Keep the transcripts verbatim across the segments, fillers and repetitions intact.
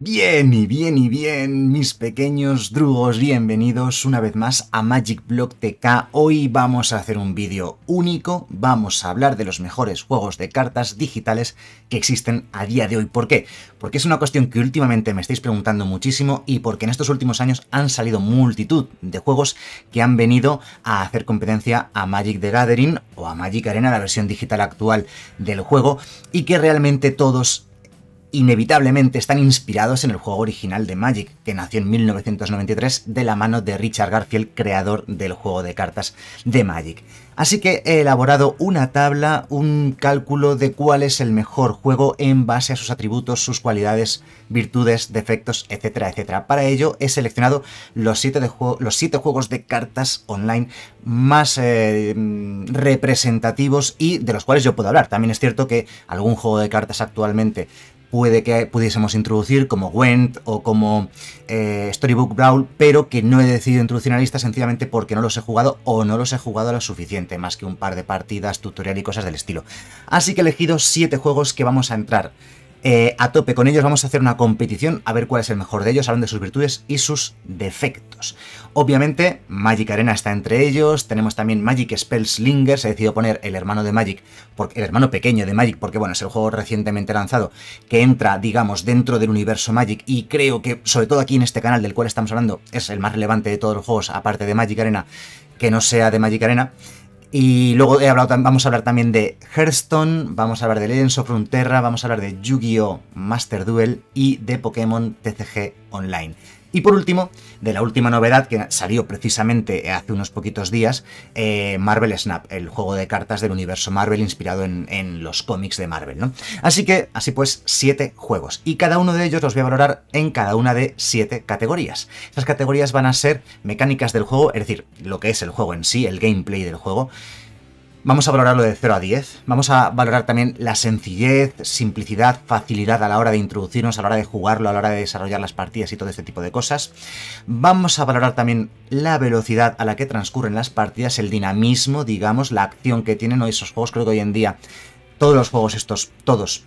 Bien y bien y bien, mis pequeños drugos, bienvenidos una vez más a MagicBlogTK. Hoy vamos a hacer un vídeo único, vamos a hablar de los mejores juegos de cartas digitales que existen a día de hoy. ¿Por qué? Porque es una cuestión que últimamente me estáis preguntando muchísimo y porque en estos últimos años han salido multitud de juegos que han venido a hacer competencia a Magic the Gathering o a Magic Arena, la versión digital actual del juego, y que realmente todos inevitablemente están inspirados en el juego original de Magic, que nació en mil novecientos noventa y tres de la mano de Richard Garfield, creador del juego de cartas de Magic. Así que he elaborado una tabla, un cálculo de cuál es el mejor juego en base a sus atributos, sus cualidades, virtudes, defectos, etcétera, etcétera. Para ello he seleccionado los siete, de juego, los siete juegos de cartas online más eh, representativos y de los cuales yo puedo hablar. También es cierto que algún juego de cartas actualmente puede que pudiésemos introducir, como Gwent o como eh, Storybook Brawl, pero que no he decidido introducir a la lista sencillamente porque no los he jugado o no los he jugado lo suficiente, más que un par de partidas, tutorial y cosas del estilo. Así que he elegido siete juegos que vamos a entrar eh, a tope con ellos, vamos a hacer una competición a ver cuál es el mejor de ellos, hablando de sus virtudes y sus defectos. Obviamente Magic Arena está entre ellos, tenemos también Magic Spellslingers, he decidido poner el hermano de Magic, porque, el hermano pequeño de Magic, porque bueno, es el juego recientemente lanzado que entra, digamos, dentro del universo Magic, y creo que, sobre todo aquí en este canal del cual estamos hablando, es el más relevante de todos los juegos, aparte de Magic Arena, que no sea de Magic Arena. Y luego he hablado, vamos a hablar también de Hearthstone, vamos a hablar de Legends of Runeterra, vamos a hablar de Yu-Gi-Oh! Master Duel y de Pokémon T C G Online. Y por último, de la última novedad que salió precisamente hace unos poquitos días, eh, Marvel Snap, el juego de cartas del universo Marvel inspirado en, en los cómics de Marvel, ¿no? Así que, así pues, siete juegos. Y cada uno de ellos los voy a valorar en cada una de siete categorías. Esas categorías van a ser mecánicas del juego, es decir, lo que es el juego en sí, el gameplay del juego. Vamos a valorarlo de cero a diez. Vamos a valorar también la sencillez, simplicidad, facilidad a la hora de introducirnos, a la hora de jugarlo, a la hora de desarrollar las partidas y todo este tipo de cosas. Vamos a valorar también la velocidad a la que transcurren las partidas, el dinamismo, digamos, la acción que tienen hoy esos juegos. Creo que hoy en día todos los juegos estos, todos,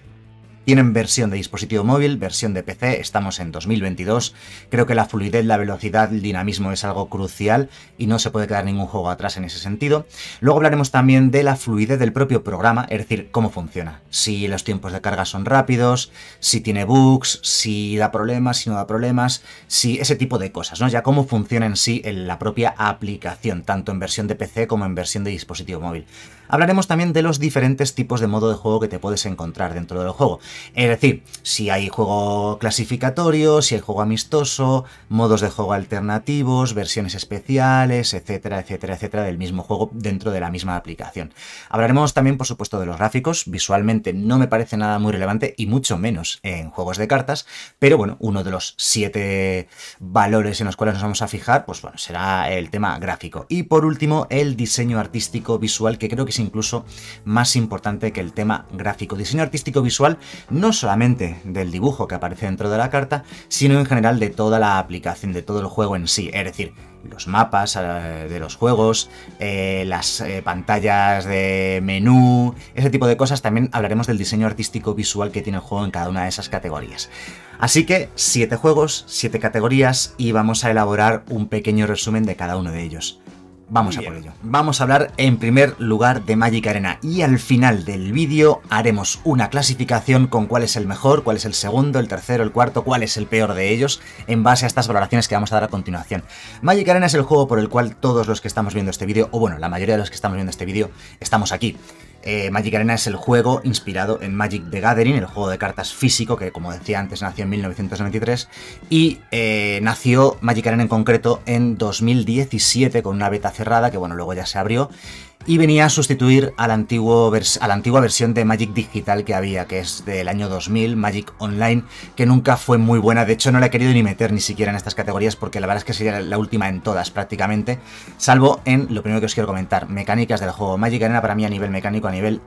tienen versión de dispositivo móvil, versión de P C, estamos en dos mil veintidós, creo que la fluidez, la velocidad, el dinamismo es algo crucial y no se puede quedar ningún juego atrás en ese sentido. Luego hablaremos también de la fluidez del propio programa, es decir, cómo funciona, si los tiempos de carga son rápidos, si tiene bugs, si da problemas, si no da problemas, si ese tipo de cosas, ¿no? Ya cómo funciona en sí en la propia aplicación, tanto en versión de P C como en versión de dispositivo móvil. Hablaremos también de los diferentes tipos de modo de juego que te puedes encontrar dentro del juego. Es decir, si hay juego clasificatorio, si hay juego amistoso, modos de juego alternativos, versiones especiales, etcétera, etcétera, etcétera, del mismo juego dentro de la misma aplicación. Hablaremos también, por supuesto, de los gráficos. Visualmente no me parece nada muy relevante y mucho menos en juegos de cartas, pero bueno, uno de los siete valores en los cuales nos vamos a fijar, pues bueno, será el tema gráfico. Y por último, el diseño artístico visual, que creo que es incluso más importante que el tema gráfico. Diseño artístico visual no solamente del dibujo que aparece dentro de la carta, sino en general de toda la aplicación, de todo el juego en sí, es decir, los mapas de los juegos, eh, las eh, pantallas de menú, ese tipo de cosas. También hablaremos del diseño artístico visual que tiene el juego en cada una de esas categorías. Así que siete juegos, siete categorías, y vamos a elaborar un pequeño resumen de cada uno de ellos. Vamos a por ello. Vamos a hablar en primer lugar de Magic Arena y al final del vídeo haremos una clasificación con cuál es el mejor, cuál es el segundo, el tercero, el cuarto, cuál es el peor de ellos en base a estas valoraciones que vamos a dar a continuación. Magic Arena es el juego por el cual todos los que estamos viendo este vídeo, o bueno, la mayoría de los que estamos viendo este vídeo, estamos aquí. Eh, Magic Arena es el juego inspirado en Magic the Gathering, el juego de cartas físico que, como decía antes, nació en mil novecientos noventa y tres y eh, nació Magic Arena en concreto en dos mil diecisiete con una beta cerrada que, bueno, luego ya se abrió y venía a sustituir a la, antiguo a la antigua versión de Magic digital que había, que es del año dos mil, Magic Online, que nunca fue muy buena. De hecho, no la he querido ni meter ni siquiera en estas categorías porque la verdad es que sería la última en todas prácticamente, salvo en lo primero que os quiero comentar, mecánicas del juego. Magic Arena para mí a nivel mecánico, a nivel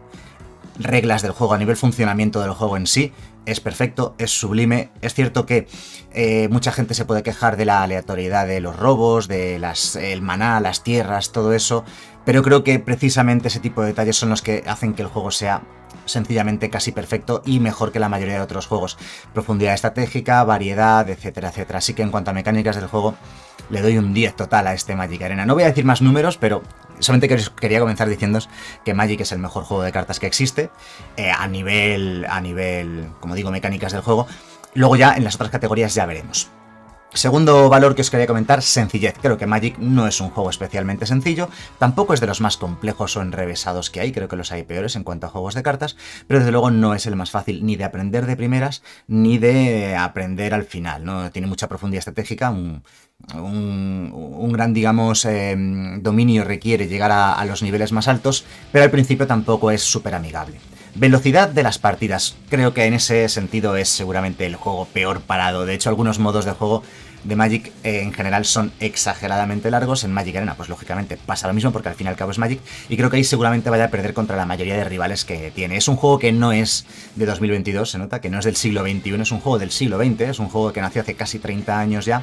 reglas del juego, a nivel funcionamiento del juego en sí, es perfecto, es sublime. Es cierto que eh, mucha gente se puede quejar de la aleatoriedad de los robos, de las, el maná, las tierras, todo eso. Pero creo que precisamente ese tipo de detalles son los que hacen que el juego sea sencillamente casi perfecto y mejor que la mayoría de otros juegos. Profundidad estratégica, variedad, etcétera, etcétera. Así que en cuanto a mecánicas del juego, le doy un diez total a este Magic Arena. No voy a decir más números, pero solamente quería comenzar diciéndoos que Magic es el mejor juego de cartas que existe eh, a nivel, a nivel, como digo, mecánicas del juego. Luego ya en las otras categorías ya veremos. Segundo valor que os quería comentar, sencillez. Creo que Magic no es un juego especialmente sencillo, tampoco es de los más complejos o enrevesados que hay, creo que los hay peores en cuanto a juegos de cartas, pero desde luego no es el más fácil ni de aprender de primeras, ni de aprender al final, ¿no? Tiene mucha profundidad estratégica, un, un, un gran, digamos, eh, dominio requiere llegar a, a los niveles más altos, pero al principio tampoco es súper amigable. Velocidad de las partidas. Creo que en ese sentido es seguramente el juego peor parado. De hecho, algunos modos de juego de Magic eh, en general son exageradamente largos. En Magic Arena, pues lógicamente pasa lo mismo porque al fin y al cabo es Magic. Y creo que ahí seguramente vaya a perder contra la mayoría de rivales que tiene. Es un juego que no es de dos mil veintidós, se nota que no es del siglo veintiuno, es un juego del siglo veinte. Es un juego que nació hace casi treinta años ya.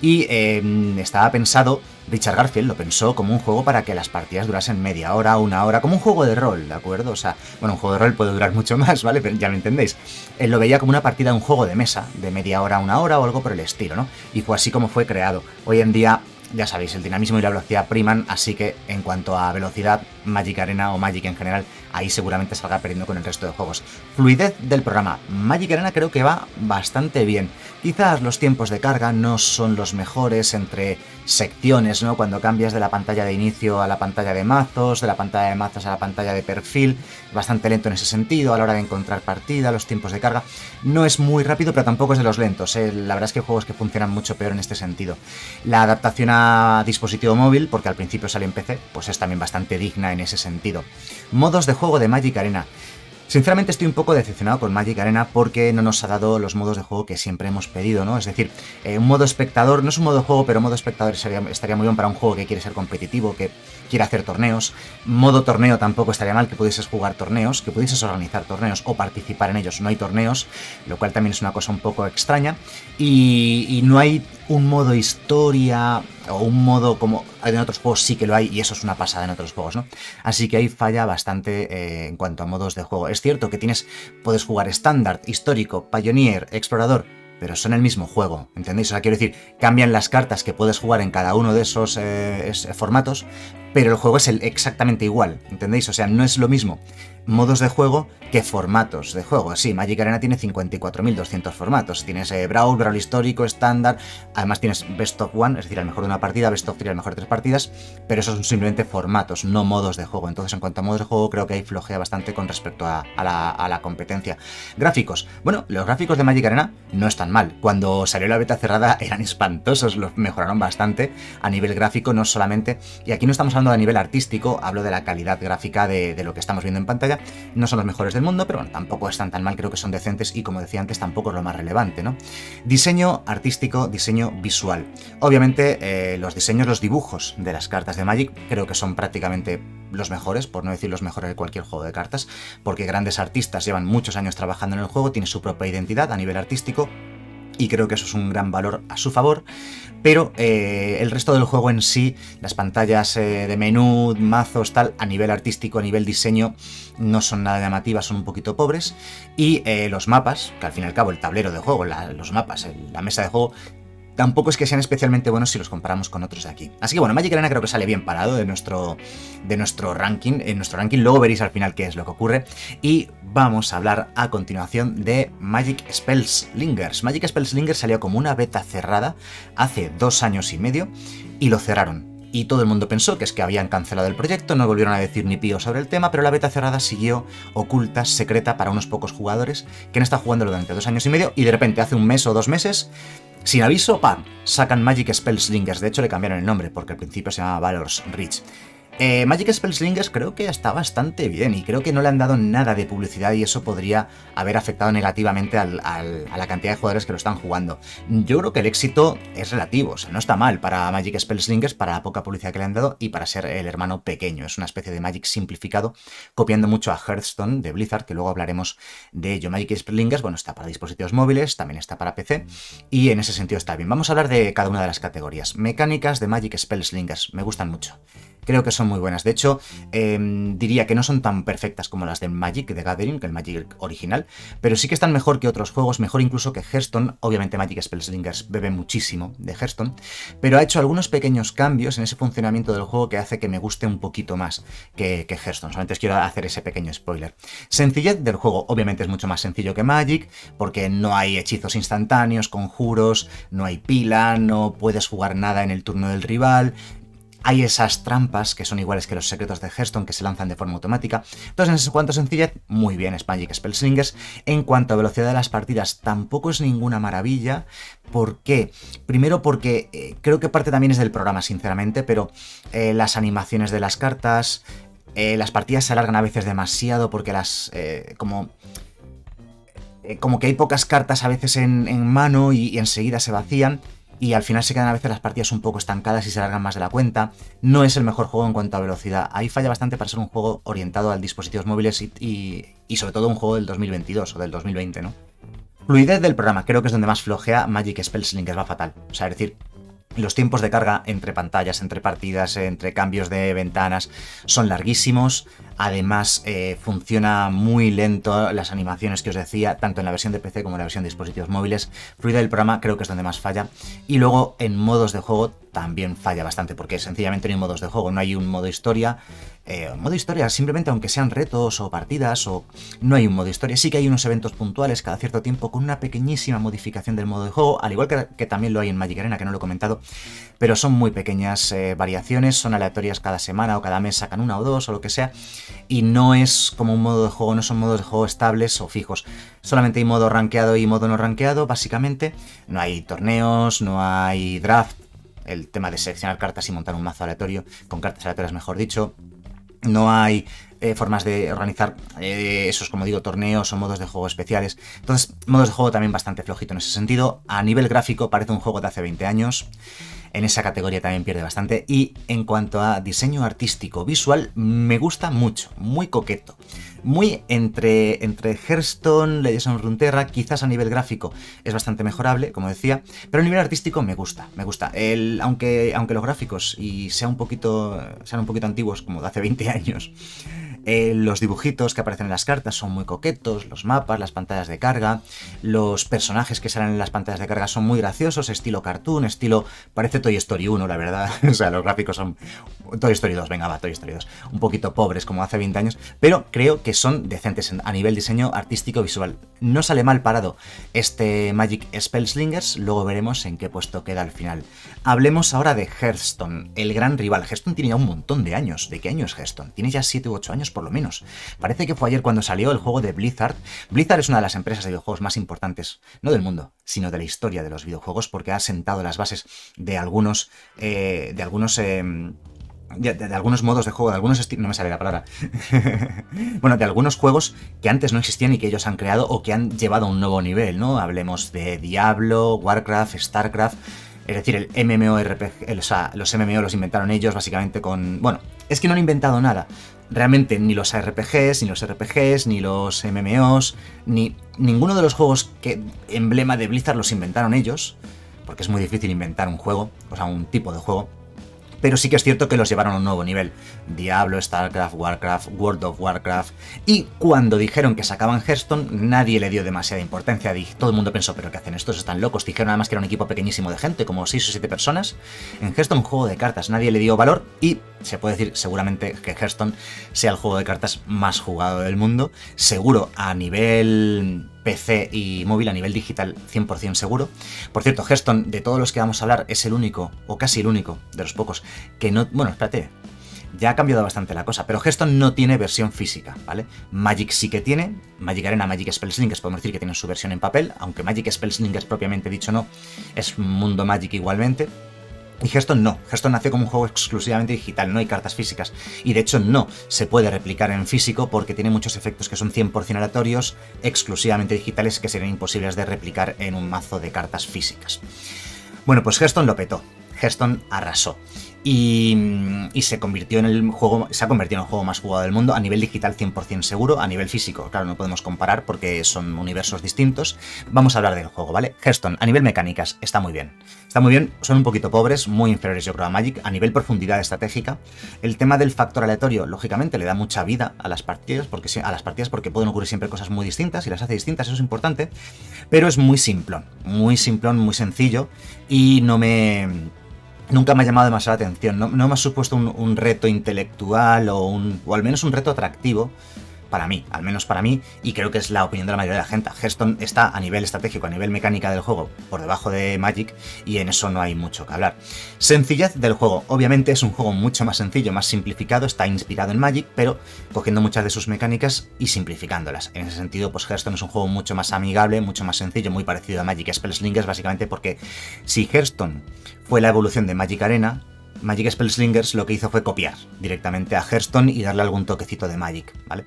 Y eh, estaba pensado, Richard Garfield lo pensó como un juego para que las partidas durasen media hora, una hora, como un juego de rol, ¿de acuerdo? O sea, bueno, un juego de rol puede durar mucho más, ¿vale? Pero ya lo entendéis. Él lo veía como una partida de un juego de mesa, de media hora, una hora o algo por el estilo, ¿no? Y fue así como fue creado. Hoy en día, ya sabéis, el dinamismo y la velocidad priman, así que en cuanto a velocidad, Magic Arena o Magic en general, ahí seguramente salga perdiendo con el resto de juegos. Fluidez del programa. Magic Arena creo que va bastante bien. Quizás los tiempos de carga no son los mejores entre secciones, ¿no? Cuando cambias de la pantalla de inicio a la pantalla de mazos, de la pantalla de mazos a la pantalla de perfil, bastante lento en ese sentido, a la hora de encontrar partida, los tiempos de carga. No es muy rápido, pero tampoco es de los lentos, ¿eh? La verdad es que hay juegos que funcionan mucho peor en este sentido. La adaptación a A dispositivo móvil, porque al principio sale en P C, pues es también bastante digna en ese sentido. Modos de juego de Magic Arena. Sinceramente estoy un poco decepcionado con Magic Arena porque no nos ha dado los modos de juego que siempre hemos pedido, ¿no? Es decir, eh, un modo espectador, no es un modo juego, pero modo espectador sería, estaría muy bien para un juego que quiere ser competitivo, que quiere hacer torneos. Modo torneo tampoco estaría mal, que pudieses jugar torneos, que pudieses organizar torneos o participar en ellos. No hay torneos, lo cual también es una cosa un poco extraña. Y, y no hay un modo historia o un modo como en otros juegos sí que lo hay, y eso es una pasada en otros juegos, ¿no? Así que ahí falla bastante eh, en cuanto a modos de juego. Es cierto que tienes, puedes jugar estándar, histórico, pioneer, explorador, pero son el mismo juego, ¿entendéis? O sea, quiero decir, cambian las cartas que puedes jugar en cada uno de esos eh, formatos, pero el juego es el exactamente igual, ¿entendéis? O sea, no es lo mismo modos de juego que formatos de juego. Sí, Magic Arena tiene cincuenta y cuatro mil doscientos formatos. Tienes eh, Brawl, Brawl histórico, estándar, además tienes Best of One, es decir, el mejor de una partida, Best of Three, el mejor de tres partidas, pero esos son simplemente formatos, no modos de juego. Entonces, en cuanto a modos de juego, creo que ahí flojea bastante con respecto a, a, la, a la competencia. Gráficos. Bueno, los gráficos de Magic Arena no están mal. Cuando salió la beta cerrada eran espantosos, los mejoraron bastante a nivel gráfico, no solamente, y aquí no estamos hablando de nivel artístico, hablo de la calidad gráfica de, de lo que estamos viendo en pantalla. No son los mejores del mundo, pero bueno, tampoco están tan mal, creo que son decentes y, como decía antes, tampoco es lo más relevante, ¿no? Diseño artístico, diseño visual. Obviamente, eh, los diseños, los dibujos de las cartas de Magic creo que son prácticamente los mejores, por no decir los mejores de cualquier juego de cartas, porque grandes artistas llevan muchos años trabajando en el juego, tienen su propia identidad a nivel artístico, y creo que eso es un gran valor a su favor, pero eh, el resto del juego en sí, las pantallas eh, de menú, mazos, tal, a nivel artístico, a nivel diseño, no son nada llamativas, son un poquito pobres, y eh, los mapas, que al fin y al cabo el tablero de juego, la, los mapas, el, la mesa de juego, tampoco es que sean especialmente buenos si los comparamos con otros de aquí. Así que bueno, Magic Arena creo que sale bien parado de nuestro, de nuestro ranking, en nuestro ranking, luego veréis al final qué es lo que ocurre, y vamos a hablar a continuación de Magic Spellslingers. Magic Spellslingers salió como una beta cerrada hace dos años y medio y lo cerraron. Y todo el mundo pensó que es que habían cancelado el proyecto, no volvieron a decir ni pío sobre el tema, pero la beta cerrada siguió oculta, secreta, para unos pocos jugadores que han estado jugándolo durante dos años y medio, y de repente hace un mes o dos meses, sin aviso, ¡pam!, sacan Magic Spellslingers. De hecho, le cambiaron el nombre porque al principio se llamaba Valor's Ridge. Eh, Magic Spellslingers creo que está bastante bien y creo que no le han dado nada de publicidad, y eso podría haber afectado negativamente al, al, a la cantidad de jugadores que lo están jugando. Yo creo que el éxito es relativo, o sea, no está mal para Magic Spellslingers, para la poca publicidad que le han dado y para ser el hermano pequeño. Es una especie de Magic simplificado, copiando mucho a Hearthstone de Blizzard, que luego hablaremos de ello. Magic Spellslingers, bueno, está para dispositivos móviles, también está para P C, y en ese sentido está bien. Vamos a hablar de cada una de las categorías. Mecánicas de Magic Spellslingers, me gustan mucho. creo que son muy buenas. De hecho, eh, diría que no son tan perfectas como las del Magic the Gathering, que el Magic original, pero sí que están mejor que otros juegos, mejor incluso que Hearthstone. Obviamente Magic Spellslingers bebe muchísimo de Hearthstone, pero ha hecho algunos pequeños cambios en ese funcionamiento del juego que hace que me guste un poquito más que, que Hearthstone. Solamente os quiero hacer ese pequeño spoiler. Sencillez del juego, obviamente es mucho más sencillo que Magic, porque no hay hechizos instantáneos, conjuros, no hay pila, no puedes jugar nada en el turno del rival. Hay esas trampas que son iguales que los secretos de Hearthstone que se lanzan de forma automática. Entonces, en cuanto a sencillez, muy bien es Magic Spellslingers. En cuanto a velocidad de las partidas, tampoco es ninguna maravilla. ¿Por qué? Primero porque eh, creo que parte también es del programa, sinceramente, pero eh, las animaciones de las cartas, eh, las partidas se alargan a veces demasiado porque las... Eh, como... como que hay pocas cartas a veces en, en mano y, y enseguida se vacían y al final se quedan a veces las partidas un poco estancadas y se alargan más de la cuenta. No es el mejor juego en cuanto a velocidad. Ahí falla bastante para ser un juego orientado a dispositivos móviles y, y, y sobre todo un juego del dos mil veintidós o del dos mil veinte, ¿no? Fluidez del programa. Creo que es donde más flojea Magic Spellslingers, va fatal. O sea, es decir, los tiempos de carga entre pantallas, entre partidas, entre cambios de ventanas son larguísimos. Además, eh, funciona muy lento las animaciones que os decía, tanto en la versión de P C como en la versión de dispositivos móviles. Fluidez del programa creo que es donde más falla. Y luego en modos de juego también falla bastante, porque sencillamente no hay modos de juego, no hay un modo historia. Eh, modo historia, simplemente aunque sean retos o partidas, o no hay un modo historia. Sí que hay unos eventos puntuales cada cierto tiempo con una pequeñísima modificación del modo de juego, al igual que, que también lo hay en Magic Arena, que no lo he comentado, pero son muy pequeñas eh, variaciones, son aleatorias cada semana o cada mes, sacan una o dos o lo que sea. Y no es como un modo de juego, no son modos de juego estables o fijos. Solamente hay modo rankeado y modo no rankeado, básicamente. No hay torneos, no hay draft. El tema de seleccionar cartas y montar un mazo aleatorio, con cartas aleatorias mejor dicho. No hay eh, formas de organizar eh, esos, como digo, torneos o modos de juego especiales. Entonces, modos de juego también bastante flojito en ese sentido. A nivel gráfico parece un juego de hace veinte años. En esa categoría también pierde bastante. Y en cuanto a diseño artístico visual, me gusta mucho, muy coqueto. Muy entre, entre Hearthstone, Legends of Runeterra, quizás a nivel gráfico es bastante mejorable, como decía, pero a nivel artístico me gusta, me gusta. El, aunque, aunque los gráficos y sea un poquito, sean un poquito antiguos, como de hace veinte años, eh, los dibujitos que aparecen en las cartas son muy coquetos, los mapas, las pantallas de carga, los personajes que salen en las pantallas de carga son muy graciosos, estilo cartoon, estilo... parece Toy Story uno, la verdad. O sea, los gráficos son... Toy Story dos, venga, va, Toy Story dos. Un poquito pobres, como hace veinte años, pero creo que que son decentes a nivel diseño artístico visual. No sale mal parado este Magic Spellslingers, luego veremos en qué puesto queda al final. Hablemos ahora de Hearthstone, el gran rival. Hearthstone tiene ya un montón de años. ¿De qué año es Hearthstone? Tiene ya siete u ocho años por lo menos. Parece que fue ayer cuando salió el juego de Blizzard. Blizzard es una de las empresas de videojuegos más importantes, no del mundo, sino de la historia de los videojuegos, porque ha sentado las bases de algunos... Eh, de algunos... Eh, De, de, de algunos modos de juego, de algunos estilos, no me sale la palabra, bueno, de algunos juegos que antes no existían y que ellos han creado o que han llevado a un nuevo nivel, ¿no? Hablemos de Diablo, Warcraft, Starcraft, es decir, el MMORPG, el, o sea, los M M O los inventaron ellos básicamente con, bueno, es que no han inventado nada, realmente ni los A R P Gs, ni los R P Gs, ni los M M Os, ni ninguno de los juegos que emblema de Blizzard los inventaron ellos, porque es muy difícil inventar un juego, o sea, un tipo de juego. Pero sí que es cierto que los llevaron a un nuevo nivel. Diablo, Starcraft, Warcraft, World of Warcraft... Y cuando dijeron que sacaban Hearthstone, nadie le dio demasiada importancia. Todo el mundo pensó, ¿pero qué hacen estos? Están locos. Dijeron además que era un equipo pequeñísimo de gente, como seis o siete personas. En Hearthstone, un juego de cartas. Nadie le dio valor y se puede decir seguramente que Hearthstone sea el juego de cartas más jugado del mundo. Seguro a nivel... P C y móvil, a nivel digital cien por cien seguro. Por cierto, Hearthstone, de todos los que vamos a hablar, es el único, o casi el único, de los pocos, que no... Bueno, espérate, ya ha cambiado bastante la cosa, pero Hearthstone no tiene versión física, ¿vale? Magic sí que tiene, Magic Arena, Magic Spellslingers, podemos decir que tienen su versión en papel, aunque Magic Spellslingers propiamente dicho no, es Mundo Magic igualmente. Y Hearthstone no, Hearthstone nació como un juego exclusivamente digital, no hay cartas físicas, y de hecho no se puede replicar en físico porque tiene muchos efectos que son cien por cien aleatorios, exclusivamente digitales, que serían imposibles de replicar en un mazo de cartas físicas. Bueno, pues Hearthstone lo petó, Hearthstone arrasó. Y, y se convirtió en el juego, se ha convertido en el juego más jugado del mundo, a nivel digital cien por cien seguro, a nivel físico, claro, no podemos comparar porque son universos distintos. Vamos a hablar del juego, ¿vale? Hearthstone, a nivel mecánicas, está muy bien. Está muy bien, son un poquito pobres, muy inferiores yo creo a Magic, a nivel profundidad estratégica. El tema del factor aleatorio, lógicamente, le da mucha vida a las partidas, porque, a las partidas porque pueden ocurrir siempre cosas muy distintas y las hace distintas, eso es importante, pero es muy simplón, muy simplón, muy sencillo y no me... Nunca me ha llamado demasiado la atención, no, no me ha supuesto un, un reto intelectual o, un, o al menos un reto atractivo para mí, al menos para mí, y creo que es la opinión de la mayoría de la gente. Hearthstone está a nivel estratégico, a nivel mecánica del juego, por debajo de Magic, y en eso no hay mucho que hablar. Sencillez del juego, obviamente es un juego mucho más sencillo, más simplificado, está inspirado en Magic, pero cogiendo muchas de sus mecánicas y simplificándolas. En ese sentido, pues Hearthstone es un juego mucho más amigable, mucho más sencillo, muy parecido a Magic Spellslingers, básicamente porque si Hearthstone fue la evolución de Magic Arena, Magic Spellslingers lo que hizo fue copiar directamente a Hearthstone y darle algún toquecito de Magic, ¿vale?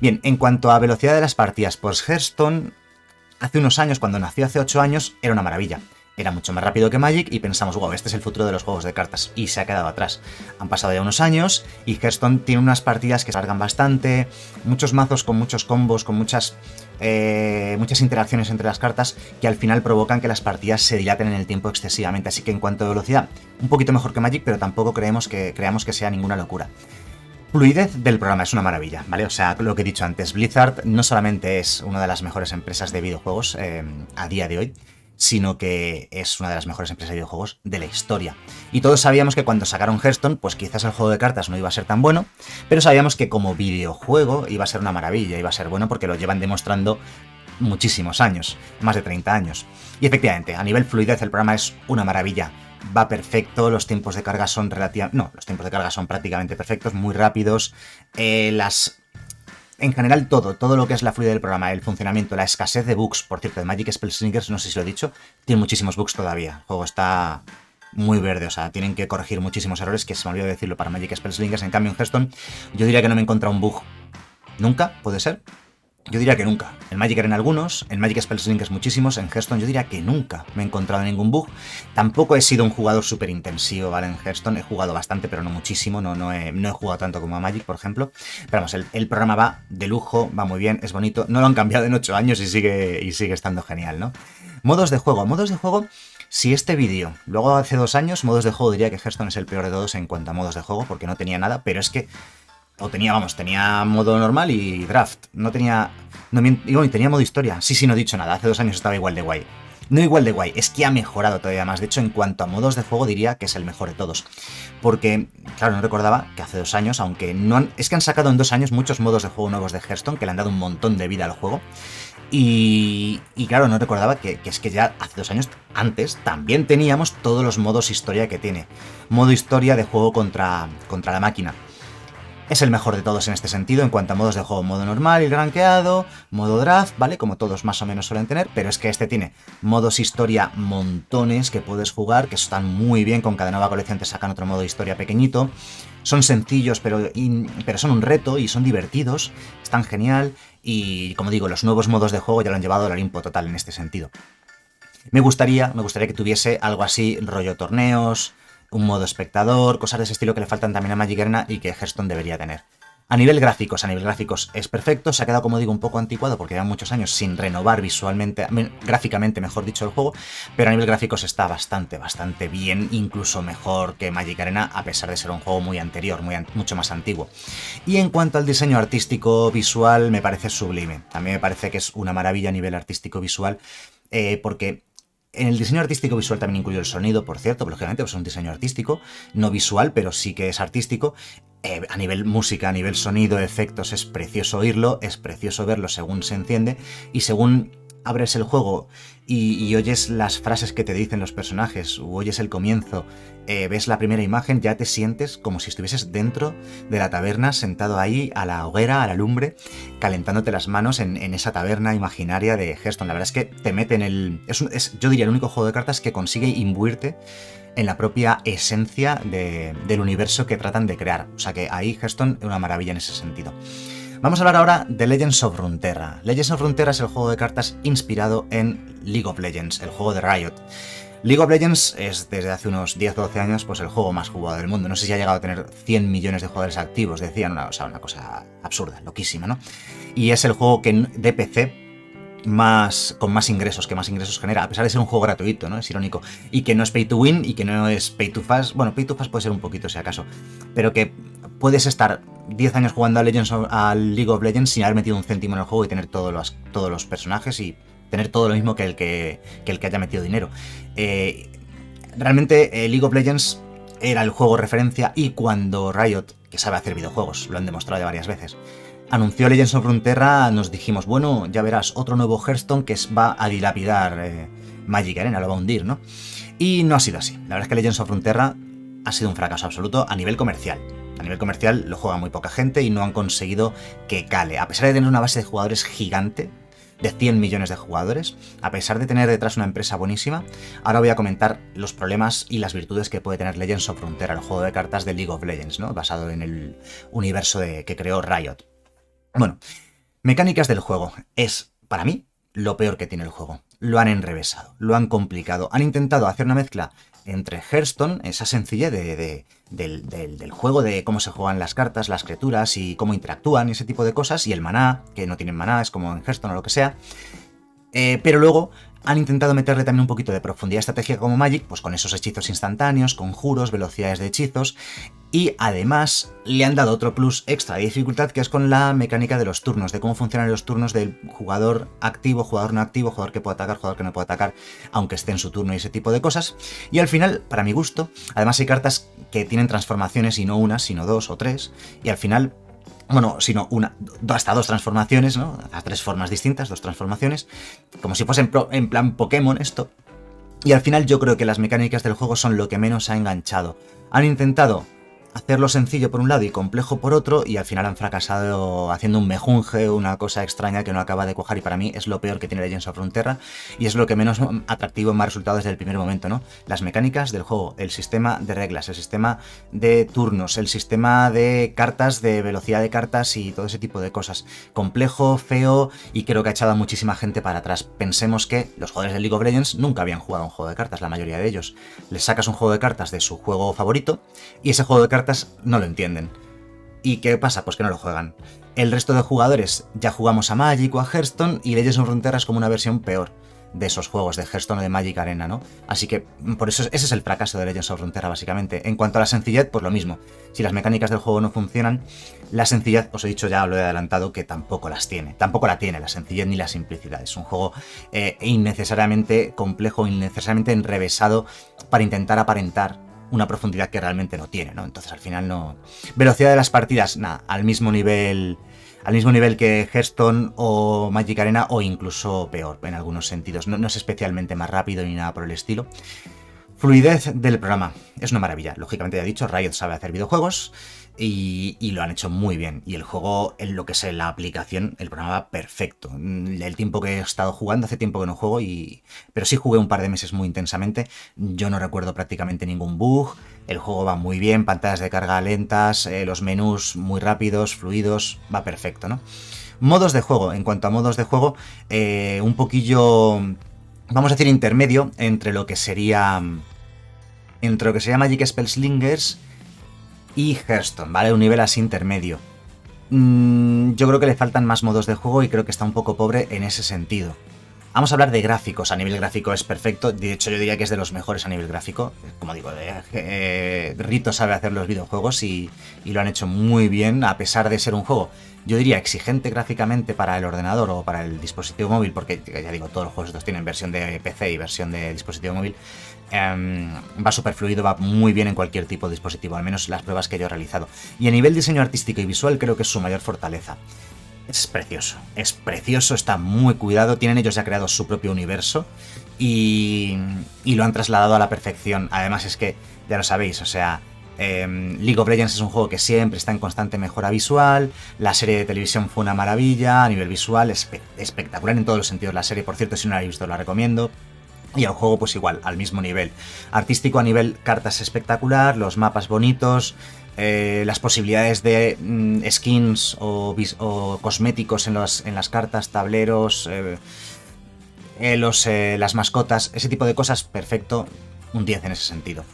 Bien, en cuanto a velocidad de las partidas, pues Hearthstone hace unos años, cuando nació hace ocho años, era una maravilla. Era mucho más rápido que Magic y pensamos, wow, este es el futuro de los juegos de cartas, y se ha quedado atrás. Han pasado ya unos años y Hearthstone tiene unas partidas que se alargan bastante, muchos mazos con muchos combos, con muchas, eh, muchas interacciones entre las cartas que al final provocan que las partidas se dilaten en el tiempo excesivamente. Así que en cuanto a velocidad, un poquito mejor que Magic, pero tampoco creemos que, creamos que sea ninguna locura. Fluidez del programa es una maravilla, ¿vale? O sea, lo que he dicho antes, Blizzard no solamente es una de las mejores empresas de videojuegos eh, a día de hoy, sino que es una de las mejores empresas de videojuegos de la historia. Y todos sabíamos que cuando sacaron Hearthstone, pues quizás el juego de cartas no iba a ser tan bueno, pero sabíamos que como videojuego iba a ser una maravilla, iba a ser bueno porque lo llevan demostrando muchísimos años, más de treinta años. Y efectivamente, a nivel fluidez el programa es una maravilla. Va perfecto, los tiempos de carga son relativamente... No, los tiempos de carga son prácticamente perfectos, muy rápidos. Eh, las... En general todo, todo lo que es la fluidez del programa, el funcionamiento, la escasez de bugs, por cierto, de Magic Spellslingers, no sé si lo he dicho, tiene muchísimos bugs todavía, el juego está muy verde, o sea, tienen que corregir muchísimos errores, que se me olvidó decirlo para Magic Spellslingers. En cambio en Hearthstone yo diría que no me he encontrado un bug, nunca, puede ser, yo diría que nunca, en Magic Arena algunos, en Magic Spellslingers muchísimos, en Hearthstone yo diría que nunca me he encontrado ningún bug, tampoco he sido un jugador súper intensivo, ¿vale? En Hearthstone he jugado bastante, pero no muchísimo, no, no, he, no he jugado tanto como a Magic, por ejemplo, pero vamos, el, el programa va de lujo, va muy bien, es bonito, no lo han cambiado en ocho años y sigue, y sigue estando genial, ¿no? Modos de juego, modos de juego... Si este vídeo, luego hace dos años, modos de juego, diría que Hearthstone es el peor de todos en cuanto a modos de juego, porque no tenía nada, pero es que... O tenía, vamos, tenía modo normal y draft. No tenía... No, y tenía modo historia. Sí, sí, no he dicho nada. Hace dos años estaba igual de guay. No igual de guay, es que ha mejorado todavía más. De hecho, en cuanto a modos de juego, diría que es el mejor de todos. Porque, claro, no recordaba que hace dos años, aunque no han... Es que han sacado en dos años muchos modos de juego nuevos de Hearthstone, que le han dado un montón de vida al juego. Y, y claro, no recordaba que, que es que ya hace dos años antes también teníamos todos los modos historia que tiene. Modo historia de juego contra, contra la máquina. Es el mejor de todos en este sentido, en cuanto a modos de juego, modo normal y rankeado, modo draft, ¿vale? Como todos más o menos suelen tener, pero es que este tiene modos historia montones que puedes jugar, que están muy bien, con cada nueva colección te sacan otro modo historia pequeñito, son sencillos pero, in... pero son un reto y son divertidos, están genial y, como digo, los nuevos modos de juego ya lo han llevado al Olimpo total en este sentido. Me gustaría, me gustaría que tuviese algo así, rollo torneos... Un modo espectador, cosas de ese estilo que le faltan también a Magic Arena y que Hearthstone debería tener. A nivel gráficos, a nivel gráficos es perfecto, se ha quedado, como digo, un poco anticuado porque llevan muchos años sin renovar visualmente, gráficamente mejor dicho, el juego, pero a nivel gráficos está bastante, bastante bien, incluso mejor que Magic Arena, a pesar de ser un juego muy anterior, muy, mucho más antiguo. Y en cuanto al diseño artístico visual, me parece sublime. También me parece que es una maravilla a nivel artístico visual, eh, porque... En el diseño artístico visual también incluyo el sonido, por cierto, pero lógicamente pues es un diseño artístico, no visual, pero sí que es artístico. Eh, a nivel música, a nivel sonido, efectos, es precioso oírlo, es precioso verlo según se enciende y según abres el juego y, y oyes las frases que te dicen los personajes, o oyes el comienzo, eh, ves la primera imagen, ya te sientes como si estuvieses dentro de la taberna, sentado ahí a la hoguera, a la lumbre, calentándote las manos en, en esa taberna imaginaria de Hearthstone. La verdad es que te mete en el... Es un, es, yo diría el único juego de cartas que consigue imbuirte en la propia esencia de, del universo que tratan de crear. O sea que ahí Hearthstone es una maravilla en ese sentido. Vamos a hablar ahora de Legends of Runeterra. Legends of Runeterra es el juego de cartas inspirado en League of Legends, el juego de Riot. League of Legends es desde hace unos diez o doce años pues el juego más jugado del mundo. No sé si ha llegado a tener cien millones de jugadores activos, decían, una, o sea, una cosa absurda, loquísima, ¿no? Y es el juego que, de P C más, con más ingresos, que más ingresos genera, a pesar de ser un juego gratuito, ¿no? Es irónico. Y que no es pay to win y que no es pay to fast. Bueno, pay to fast puede ser un poquito, si acaso. Pero que puedes estar diez años jugando a, Legends, a League of Legends sin haber metido un céntimo en el juego y tener todos los, todos los personajes y tener todo lo mismo que el que, que, el que haya metido dinero. Eh, realmente eh, League of Legends era el juego referencia, y cuando Riot, que sabe hacer videojuegos, lo han demostrado ya varias veces, anunció Legends of Runeterra, nos dijimos, bueno, ya verás, otro nuevo Hearthstone que va a dilapidar eh, Magic Arena, lo va a hundir, ¿no? Y no ha sido así. La verdad es que Legends of Runeterra ha sido un fracaso absoluto a nivel comercial. A nivel comercial lo juega muy poca gente y no han conseguido que cale. A pesar de tener una base de jugadores gigante, de cien millones de jugadores, a pesar de tener detrás una empresa buenísima, ahora voy a comentar los problemas y las virtudes que puede tener Legends of Runeterra, el juego de cartas de League of Legends, ¿no? Basado en el universo de, que creó Riot. Bueno, mecánicas del juego. Es, para mí, lo peor que tiene el juego. Lo han enrevesado, lo han complicado. Han intentado hacer una mezcla entre Hearthstone, esa sencillez de, de, del, del, del juego, de cómo se juegan las cartas, las criaturas y cómo interactúan y ese tipo de cosas, y el maná, que no tienen maná, es como en Hearthstone o lo que sea. Eh, pero luego han intentado meterle también un poquito de profundidad estratégica como Magic, pues con esos hechizos instantáneos, conjuros, velocidades de hechizos, y además le han dado otro plus extra de dificultad, que es con la mecánica de los turnos, de cómo funcionan los turnos del jugador activo, jugador no activo, jugador que puede atacar, jugador que no puede atacar, aunque esté en su turno y ese tipo de cosas. Y al final, para mi gusto, además hay cartas que tienen transformaciones y no una, sino dos o tres, y al final... Bueno, sino una, hasta dos transformaciones, ¿no? Hasta tres formas distintas, dos transformaciones. Como si fuese en, pro, en plan Pokémon esto. Y al final yo creo que las mecánicas del juego son lo que menos ha enganchado. Han intentado hacerlo sencillo por un lado y complejo por otro, y al final han fracasado haciendo un mejunje, una cosa extraña que no acaba de cuajar, y para mí es lo peor que tiene Legends of Runeterra y es lo que menos atractivo me ha resultado desde el primer momento, ¿no? Las mecánicas del juego, el sistema de reglas, el sistema de turnos, el sistema de cartas, de velocidad de cartas y todo ese tipo de cosas. Complejo, feo, y creo que ha echado a muchísima gente para atrás. Pensemos que los jugadores de League of Legends nunca habían jugado un juego de cartas, la mayoría de ellos. Les sacas un juego de cartas de su juego favorito y ese juego de cartas no lo entienden. ¿Y qué pasa? Pues que no lo juegan. El resto de jugadores ya jugamos a Magic o a Hearthstone, y Legends of Runeterra es como una versión peor de esos juegos de Hearthstone o de Magic Arena, ¿no? Así que por eso ese es el fracaso de Legends of Runeterra, básicamente. En cuanto a la sencillez, pues lo mismo. Si las mecánicas del juego no funcionan, la sencillez, os he dicho ya, lo he adelantado, que tampoco las tiene. Tampoco la tiene la sencillez ni la simplicidad. Es un juego eh, innecesariamente complejo, innecesariamente enrevesado para intentar aparentar una profundidad que realmente no tiene, ¿no? Entonces al final no... Velocidad de las partidas, nada, al mismo nivel al mismo nivel que Hearthstone o Magic Arena, o incluso peor en algunos sentidos. No, no es especialmente más rápido ni nada por el estilo. Fluidez del programa, es una maravilla. Lógicamente ya he dicho, Riot sabe hacer videojuegos y, y lo han hecho muy bien. Y el juego, en lo que es la aplicación, el programa perfecto. El tiempo que he estado jugando, hace tiempo que no juego, y pero sí jugué un par de meses muy intensamente. Yo no recuerdo prácticamente ningún bug, el juego va muy bien, pantallas de carga lentas, eh, los menús muy rápidos, fluidos, va perfecto, ¿no? Modos de juego, en cuanto a modos de juego, eh, un poquillo... Vamos a decir intermedio entre lo que sería entre lo que sería Magic Spellslingers y Hearthstone, ¿vale? Un nivel así intermedio. Mm, yo creo que le faltan más modos de juego y creo que está un poco pobre en ese sentido. Vamos a hablar de gráficos. A nivel gráfico es perfecto. De hecho, yo diría que es de los mejores a nivel gráfico. Como digo, eh, Rito sabe hacer los videojuegos y, y lo han hecho muy bien, a pesar de ser un juego, yo diría, exigente gráficamente para el ordenador o para el dispositivo móvil, porque ya digo, todos los juegos estos tienen versión de P C y versión de dispositivo móvil. Eh, va súper fluido, va muy bien en cualquier tipo de dispositivo, al menos las pruebas que yo he realizado. Y a nivel diseño artístico y visual creo que es su mayor fortaleza. Es precioso, es precioso, está muy cuidado, tienen ellos ya creado su propio universo y, y lo han trasladado a la perfección. Además es que, ya lo sabéis, o sea, eh, League of Legends es un juego que siempre está en constante mejora visual, la serie de televisión fue una maravilla, a nivel visual espe- espectacular en todos los sentidos la serie, por cierto, si no la habéis visto la recomiendo. Y al juego pues igual, al mismo nivel. Artístico a nivel cartas espectacular, los mapas bonitos, eh, las posibilidades de mm, skins o, o cosméticos en, los, en las cartas, tableros, eh, eh, los, eh, las mascotas, ese tipo de cosas, perfecto, un diez en ese sentido.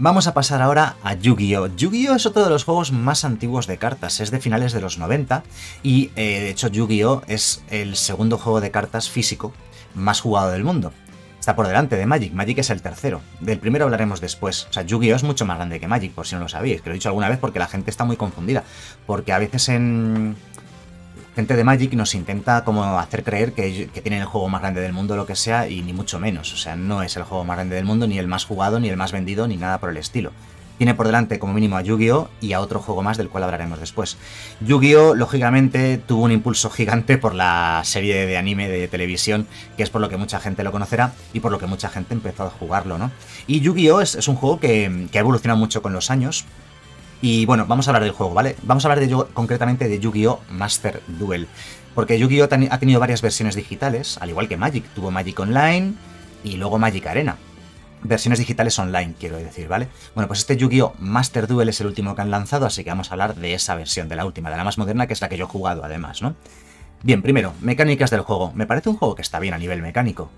Vamos a pasar ahora a Yu-Gi-Oh! Yu-Gi-Oh! Es otro de los juegos más antiguos de cartas, es de finales de los noventa y eh, de hecho Yu-Gi-Oh! Es el segundo juego de cartas físico más jugado del mundo. Está por delante de Magic, Magic es el tercero, del primero hablaremos después. O sea, Yu-Gi-Oh! Es mucho más grande que Magic, por si no lo sabíais, que lo he dicho alguna vez porque la gente está muy confundida, porque a veces en... gente de Magic nos intenta como hacer creer que, que tienen el juego más grande del mundo, lo que sea, y ni mucho menos. O sea, no es el juego más grande del mundo, ni el más jugado, ni el más vendido, ni nada por el estilo. Tiene por delante como mínimo a Yu-Gi-Oh! Y a otro juego más del cual hablaremos después. Yu-Gi-Oh! Lógicamente tuvo un impulso gigante por la serie de anime de televisión, que es por lo que mucha gente lo conocerá y por lo que mucha gente empezó a jugarlo, ¿no? Y Yu-Gi-Oh! Es, es un juego que, que ha evolucionado mucho con los años. Y bueno, vamos a hablar del juego, ¿vale? Vamos a hablar de, concretamente de Yu-Gi-Oh! Master Duel. Porque Yu-Gi-Oh! ha tenido varias versiones digitales, al igual que Magic. Tuvo Magic Online y luego Magic Arena. Versiones digitales online, quiero decir, ¿vale? Bueno, pues este Yu-Gi-Oh! Master Duel es el último que han lanzado, así que vamos a hablar de esa versión, de la última, de la más moderna, que es la que yo he jugado, además, ¿no? Bien, primero, mecánicas del juego. Me parece un juego que está bien a nivel mecánico.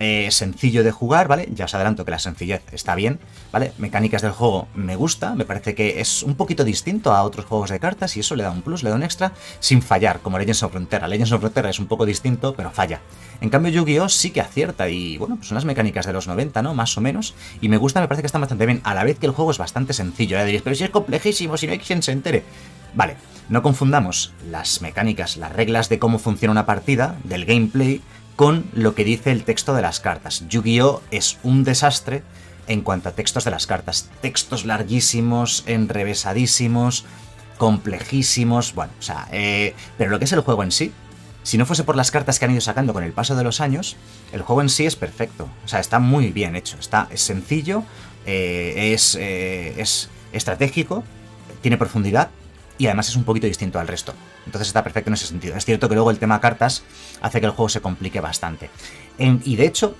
Eh, sencillo de jugar, ¿vale? Ya os adelanto que la sencillez está bien, ¿vale? Mecánicas del juego me gusta, me parece que es un poquito distinto a otros juegos de cartas y eso le da un plus, le da un extra, sin fallar, como Legends of Runeterra. Legends of Runeterra es un poco distinto, pero falla. En cambio, Yu-Gi-Oh! Sí que acierta y, bueno, pues son las mecánicas de los noventa, ¿no? Más o menos. Y me gusta, me parece que están bastante bien, a la vez que el juego es bastante sencillo. Ya diréis, pero si es complejísimo, si no hay quien se entere. Vale, no confundamos las mecánicas, las reglas de cómo funciona una partida, del gameplay, con lo que dice el texto de las cartas. Yu-Gi-Oh! Es un desastre en cuanto a textos de las cartas. Textos larguísimos, enrevesadísimos, complejísimos, bueno, o sea, eh, pero lo que es el juego en sí, si no fuese por las cartas que han ido sacando con el paso de los años, el juego en sí es perfecto, o sea, está muy bien hecho, está, es sencillo, eh, es, eh, es estratégico, tiene profundidad, y además es un poquito distinto al resto. Entonces está perfecto en ese sentido. Es cierto que luego el tema cartas hace que el juego se complique bastante. En, y de hecho,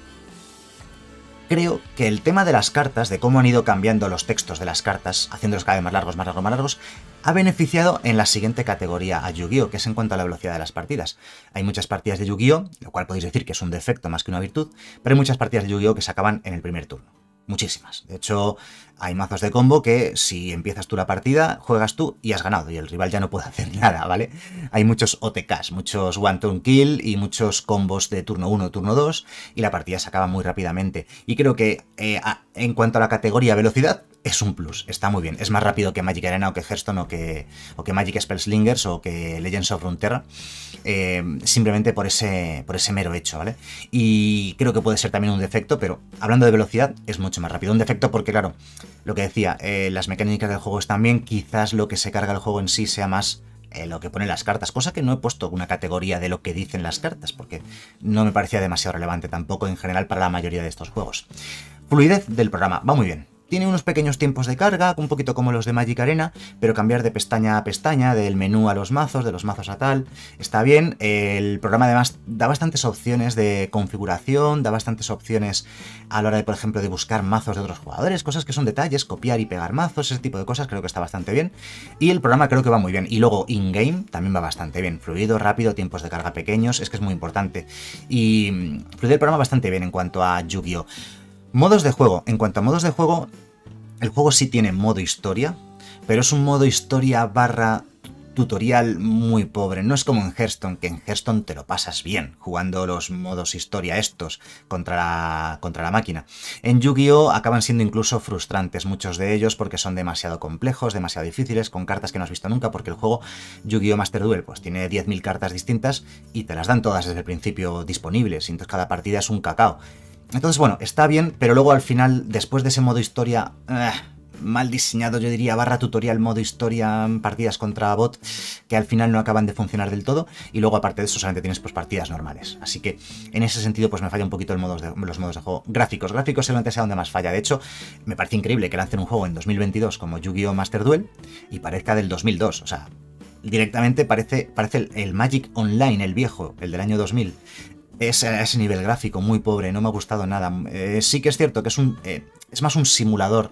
creo que el tema de las cartas, de cómo han ido cambiando los textos de las cartas, haciéndolos cada vez más largos, más largos, más largos, ha beneficiado en la siguiente categoría a Yu-Gi-Oh!, que es en cuanto a la velocidad de las partidas. Hay muchas partidas de Yu-Gi-Oh!, lo cual podéis decir que es un defecto más que una virtud, pero hay muchas partidas de Yu-Gi-Oh! Que se acaban en el primer turno. Muchísimas. De hecho, hay mazos de combo que si empiezas tú la partida, juegas tú y has ganado, y el rival ya no puede hacer nada, ¿vale? Hay muchos O T Ks, muchos one turn kill y muchos combos de turno uno, turno dos, y la partida se acaba muy rápidamente. Y creo que eh, a, en cuanto a la categoría velocidad, es un plus, está muy bien. Es más rápido que Magic Arena o que Hearthstone o que, o que Magic Spellslingers o que Legends of Runeterra, eh, simplemente por ese, por ese mero hecho, ¿vale? Y creo que puede ser también un defecto, pero hablando de velocidad, es mucho más rápido. Un defecto porque, claro, lo que decía, eh, las mecánicas del juego están bien, quizás lo que se carga el juego en sí sea más eh, lo que ponen las cartas, cosa que no he puesto una categoría de lo que dicen las cartas, porque no me parecía demasiado relevante tampoco en general para la mayoría de estos juegos. Fluidez del programa, va muy bien. Tiene unos pequeños tiempos de carga, un poquito como los de Magic Arena, pero cambiar de pestaña a pestaña, del menú a los mazos, de los mazos a tal, está bien. El programa además da bastantes opciones de configuración, da bastantes opciones a la hora de, por ejemplo, de buscar mazos de otros jugadores, cosas que son detalles, copiar y pegar mazos, ese tipo de cosas, creo que está bastante bien. Y el programa creo que va muy bien. Y luego in-game también va bastante bien. Fluido, rápido, tiempos de carga pequeños, es que es muy importante. Y fluido el programa bastante bien en cuanto a Yu-Gi-Oh! Modos de juego. En cuanto a modos de juego, el juego sí tiene modo historia, pero es un modo historia barra tutorial muy pobre. No es como en Hearthstone, que en Hearthstone te lo pasas bien jugando los modos historia estos contra la, contra la máquina. En Yu-Gi-Oh! Acaban siendo incluso frustrantes muchos de ellos porque son demasiado complejos, demasiado difíciles, con cartas que no has visto nunca, porque el juego Yu-Gi-Oh! Master Duel pues tiene diez mil cartas distintas y te las dan todas desde el principio disponibles, y entonces cada partida es un cacao. Entonces, bueno, está bien, pero luego al final, después de ese modo historia, eh, mal diseñado, yo diría, barra tutorial, modo historia, partidas contra bot, que al final no acaban de funcionar del todo, y luego aparte de eso solamente tienes pues partidas normales. Así que, en ese sentido, pues me falla un poquito el modos de, los modos de juego. Gráficos, gráficos seguramente sea donde más falla. De hecho, me parece increíble que lancen un juego en dos mil veintidós como Yu-Gi-Oh! Master Duel y parezca del dos mil dos, o sea, directamente parece, parece el, el Magic Online, el viejo, el del año dos mil. Es a ese nivel gráfico muy pobre, no me ha gustado nada. Eh, sí que es cierto que es un eh, es más un simulador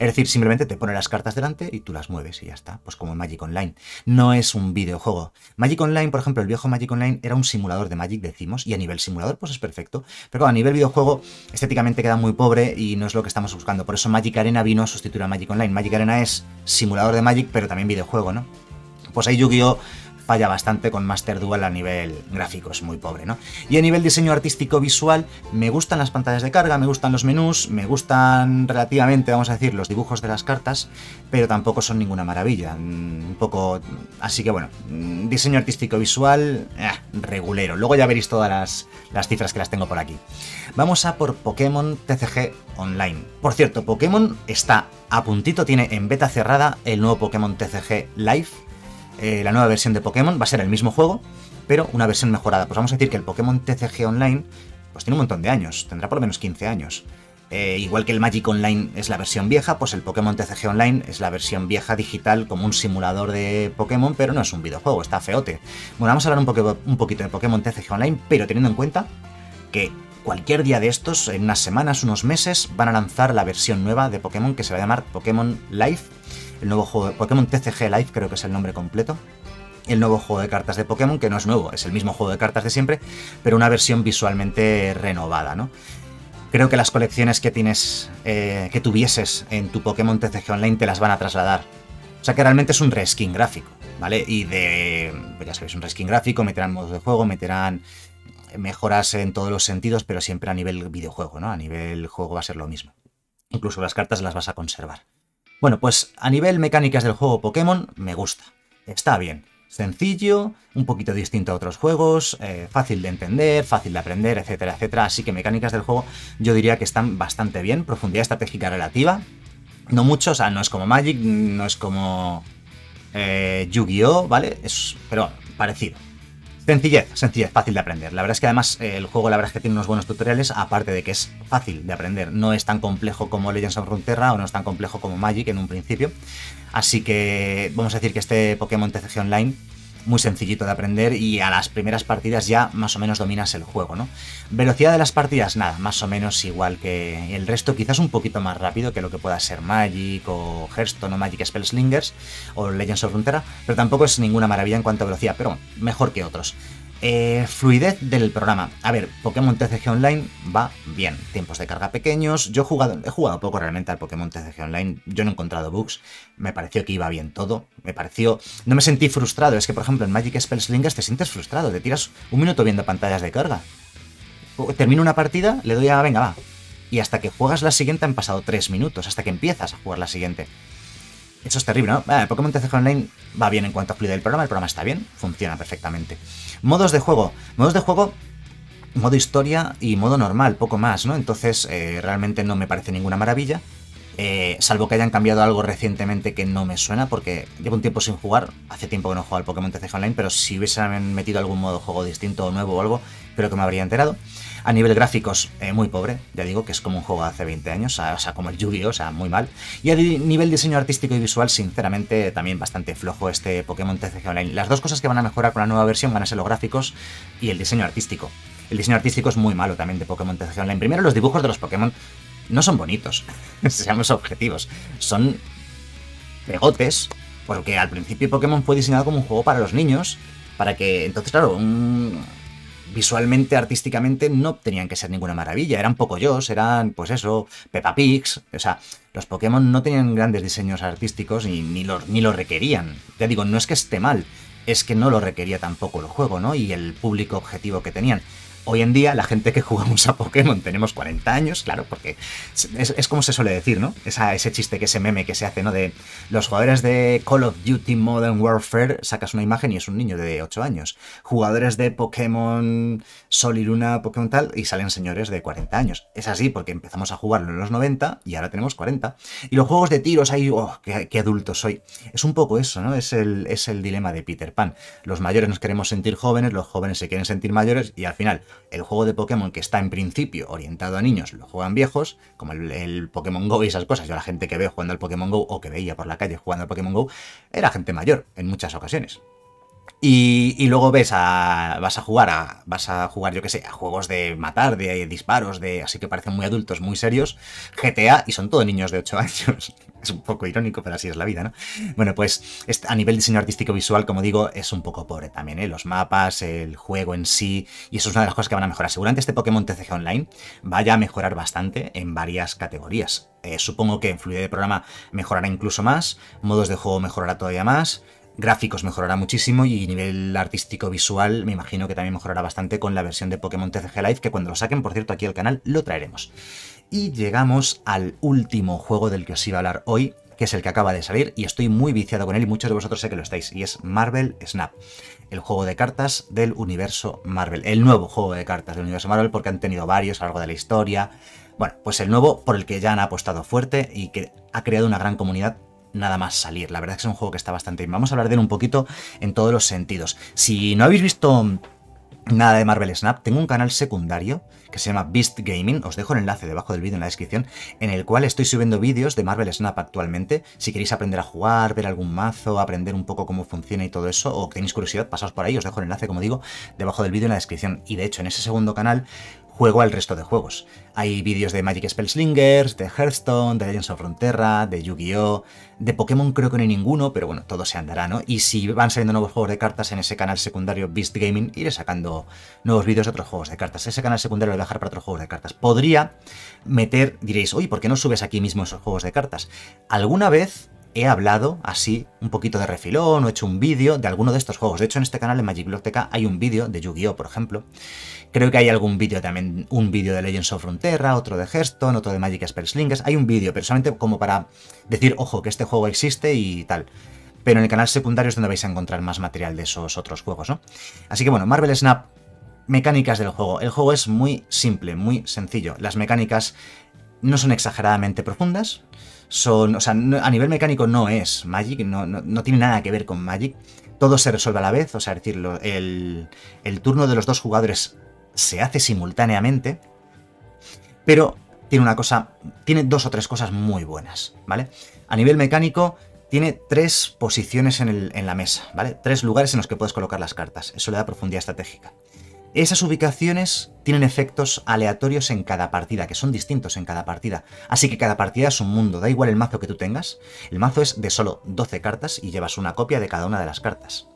Es decir, simplemente te pone las cartas delante y tú las mueves y ya está. Pues como en Magic Online. No es un videojuego. Magic Online, por ejemplo, el viejo Magic Online era un simulador de Magic, decimos, y a nivel simulador pues es perfecto. Pero claro, a nivel videojuego estéticamente queda muy pobre y no es lo que estamos buscando. Por eso Magic Arena vino a sustituir a Magic Online. Magic Arena es simulador de Magic, pero también videojuego, ¿no? Pues ahí Yu-Gi-Oh! Falla bastante con Master Duel a nivel gráfico, es muy pobre, ¿no? Y a nivel diseño artístico visual, me gustan las pantallas de carga, me gustan los menús, me gustan relativamente, vamos a decir, los dibujos de las cartas, pero tampoco son ninguna maravilla, un poco... Así que bueno, diseño artístico visual, eh, regulero. Luego ya veréis todas las, las cifras que las tengo por aquí. Vamos a por Pokémon T C G Online. Por cierto, Pokémon está a puntito, tiene en beta cerrada el nuevo Pokémon T C G Live. Eh, la nueva versión de Pokémon va a ser el mismo juego, pero una versión mejorada. Pues vamos a decir que el Pokémon T C G Online pues tiene un montón de años, tendrá por lo menos quince años. Eh, igual que el Magic Online es la versión vieja, pues el Pokémon T C G Online es la versión vieja digital como un simulador de Pokémon, pero no es un videojuego, está feote. Bueno, vamos a hablar un, po un poquito de Pokémon T C G Online, pero teniendo en cuenta que cualquier día de estos, en unas semanas, unos meses, van a lanzar la versión nueva de Pokémon que se va a llamar Pokémon Live. El nuevo juego de Pokémon T C G Live, creo que es el nombre completo. El nuevo juego de cartas de Pokémon, que no es nuevo, es el mismo juego de cartas de siempre, pero una versión visualmente renovada, ¿no? Creo que las colecciones que tienes, eh, que tuvieses en tu Pokémon T C G Online te las van a trasladar. O sea que realmente es un reskin gráfico, ¿vale? Y de... Pues ya sabéis, un reskin gráfico, meterán modos de juego, meterán mejoras en todos los sentidos, pero siempre a nivel videojuego, ¿no? A nivel juego va a ser lo mismo. Incluso las cartas las vas a conservar. Bueno, pues a nivel mecánicas del juego Pokémon, me gusta. Está bien. Sencillo, un poquito distinto a otros juegos, eh, fácil de entender, fácil de aprender, etcétera, etcétera. Así que mecánicas del juego yo diría que están bastante bien. Profundidad estratégica relativa. No mucho, o sea, no es como Magic, no es como eh, Yu-Gi-Oh!, ¿vale? Es, pero bueno, parecido. Sencillez, sencillez, fácil de aprender. La verdad es que además eh, el juego la verdad es que tiene unos buenos tutoriales, aparte de que es fácil de aprender. No es tan complejo como Legends of Runeterra o no es tan complejo como Magic en un principio. Así que vamos a decir que este Pokémon T C G Online, muy sencillito de aprender y a las primeras partidas ya más o menos dominas el juego, ¿no? Velocidad de las partidas, nada, más o menos igual que el resto, quizás un poquito más rápido que lo que pueda ser Magic o Hearthstone o Magic Spellslingers o Legends of Runeterra, pero tampoco es ninguna maravilla en cuanto a velocidad, pero mejor que otros. Eh, fluidez del programa. A ver, Pokémon T C G Online va bien. Tiempos de carga pequeños. Yo he jugado, he jugado poco realmente al Pokémon T C G Online. Yo no he encontrado bugs. Me pareció que iba bien todo. Me pareció... No me sentí frustrado. Es que, por ejemplo, en Magic Spellslingers te sientes frustrado. Te tiras un minuto viendo pantallas de carga. Termino una partida, le doy a... Venga, va. Y hasta que juegas la siguiente han pasado tres minutos. Hasta que empiezas a jugar la siguiente. Eso es terrible, ¿no? Ah, el Pokémon T C G Online va bien en cuanto a fluidez del programa. El programa está bien. Funciona perfectamente. Modos de juego. Modos de juego, modo historia y modo normal, poco más, ¿no? Entonces, eh, realmente no me parece ninguna maravilla. Eh, salvo que hayan cambiado algo recientemente que no me suena, porque llevo un tiempo sin jugar. Hace tiempo que no juego al Pokémon T C G Online, pero si hubiesen metido algún modo de juego distinto o nuevo o algo, creo que me habría enterado. A nivel gráficos, eh, muy pobre, ya digo que es como un juego de hace veinte años, o sea, como el Yu-Gi-Oh!, o sea, muy mal. Y a nivel diseño artístico y visual, sinceramente, también bastante flojo este Pokémon T C G Online. Las dos cosas que van a mejorar con la nueva versión van a ser los gráficos y el diseño artístico. El diseño artístico es muy malo también de Pokémon T C G Online. Primero, los dibujos de los Pokémon no son bonitos, seamos objetivos, son pegotes, porque al principio Pokémon fue diseñado como un juego para los niños, para que, entonces, claro, un... visualmente, artísticamente, no tenían que ser ninguna maravilla. Eran Pocoyos, eran, pues eso, Peppa Pigs. O sea, los Pokémon no tenían grandes diseños artísticos y ni los, ni los requerían. Ya digo, no es que esté mal, es que no lo requería tampoco el juego, ¿no? Y el público objetivo que tenían. Hoy en día, la gente que jugamos a Pokémon tenemos cuarenta años, claro, porque es, es como se suele decir, ¿no? Esa, ese chiste, que ese meme que se hace, ¿no? De los jugadores de Call of Duty Modern Warfare, sacas una imagen y es un niño de ocho años. Jugadores de Pokémon Sol y Luna, Pokémon tal, y salen señores de cuarenta años. Es así porque empezamos a jugarlo en los noventa y ahora tenemos cuarenta. Y los juegos de tiros, ahí, ¡oh, qué, qué adulto soy! Es un poco eso, ¿no? Es el, es el dilema de Peter Pan. Los mayores nos queremos sentir jóvenes, los jóvenes se quieren sentir mayores y al final... El juego de Pokémon que está en principio orientado a niños lo juegan viejos, como el, el Pokémon Go y esas cosas. Yo la gente que veo jugando al Pokémon Go o que veía por la calle jugando al Pokémon Go era gente mayor en muchas ocasiones. Y, y luego ves a. vas a jugar a. vas a jugar, yo qué sé, a juegos de matar, de, de disparos, de. Así que parecen muy adultos, muy serios. G T A, y son todos niños de ocho años. Es un poco irónico, pero así es la vida, ¿no? Bueno, pues a nivel diseño artístico visual, como digo, es un poco pobre también, ¿eh? Los mapas, el juego en sí, y eso es una de las cosas que van a mejorar. Seguramente este Pokémon T C G Online vaya a mejorar bastante en varias categorías. Eh, supongo que en fluidez de programa mejorará incluso más, modos de juego mejorará todavía más, gráficos mejorará muchísimo y nivel artístico visual me imagino que también mejorará bastante con la versión de Pokémon T C G Live, que cuando lo saquen, por cierto, aquí al canal lo traeremos. Y llegamos al último juego del que os iba a hablar hoy, que es el que acaba de salir y estoy muy viciado con él y muchos de vosotros sé que lo estáis, y es Marvel Snap, el juego de cartas del universo Marvel, el nuevo juego de cartas del universo Marvel, porque han tenido varios a lo largo de la historia. Bueno, pues el nuevo por el que ya han apostado fuerte y que ha creado una gran comunidad nada más salir. La verdad es que es un juego que está bastante bien. Vamos a hablar de él un poquito en todos los sentidos. Si no habéis visto nada de Marvel Snap, tengo un canal secundario que se llama Beast Gaming, os dejo el enlace debajo del vídeo en la descripción, en el cual estoy subiendo vídeos de Marvel Snap actualmente. Si queréis aprender a jugar, ver algún mazo, aprender un poco cómo funciona y todo eso, o tenéis curiosidad, pasaos por ahí, os dejo el enlace, como digo, debajo del vídeo en la descripción. Y de hecho, en ese segundo canal juego al resto de juegos. Hay vídeos de Magic Spellslingers, de Hearthstone, de Legends of Runeterra, de Yu-Gi-Oh!, de Pokémon creo que no hay ninguno, pero bueno, todo se andará, ¿no? Y si van saliendo nuevos juegos de cartas en ese canal secundario Beast Gaming, iré sacando nuevos vídeos de otros juegos de cartas. Ese canal secundario lo voy a dejar para otros juegos de cartas. Podría meter, diréis, oye, ¿por qué no subes aquí mismo esos juegos de cartas? Alguna vez he hablado así, un poquito de refilón, o he hecho un vídeo de alguno de estos juegos. De hecho, en este canal de MagicBlogTK hay un vídeo de Yu-Gi-Oh!, por ejemplo. Creo que hay algún vídeo también, un vídeo de Legends of Runeterra, otro de Hearthstone, otro de Magic Spellslingers. Hay un vídeo, pero solamente como para decir, ojo, que este juego existe y tal. Pero en el canal secundario es donde vais a encontrar más material de esos otros juegos, ¿no? Así que bueno, Marvel Snap, mecánicas del juego. El juego es muy simple, muy sencillo. Las mecánicas no son exageradamente profundas. Son, o sea, no, a nivel mecánico no es Magic, no, no, no tiene nada que ver con Magic. Todo se resuelve a la vez, o sea, es decir, lo, el, el turno de los dos jugadores se hace simultáneamente, pero tiene una cosa, tiene dos o tres cosas muy buenas, ¿vale? A nivel mecánico tiene tres posiciones en, el, en la mesa, ¿vale? Tres lugares en los que puedes colocar las cartas, eso le da profundidad estratégica. Esas ubicaciones tienen efectos aleatorios en cada partida, que son distintos en cada partida. Así que cada partida es un mundo, da igual el mazo que tú tengas. El mazo es de solo doce cartas y llevas una copia de cada una de las cartas.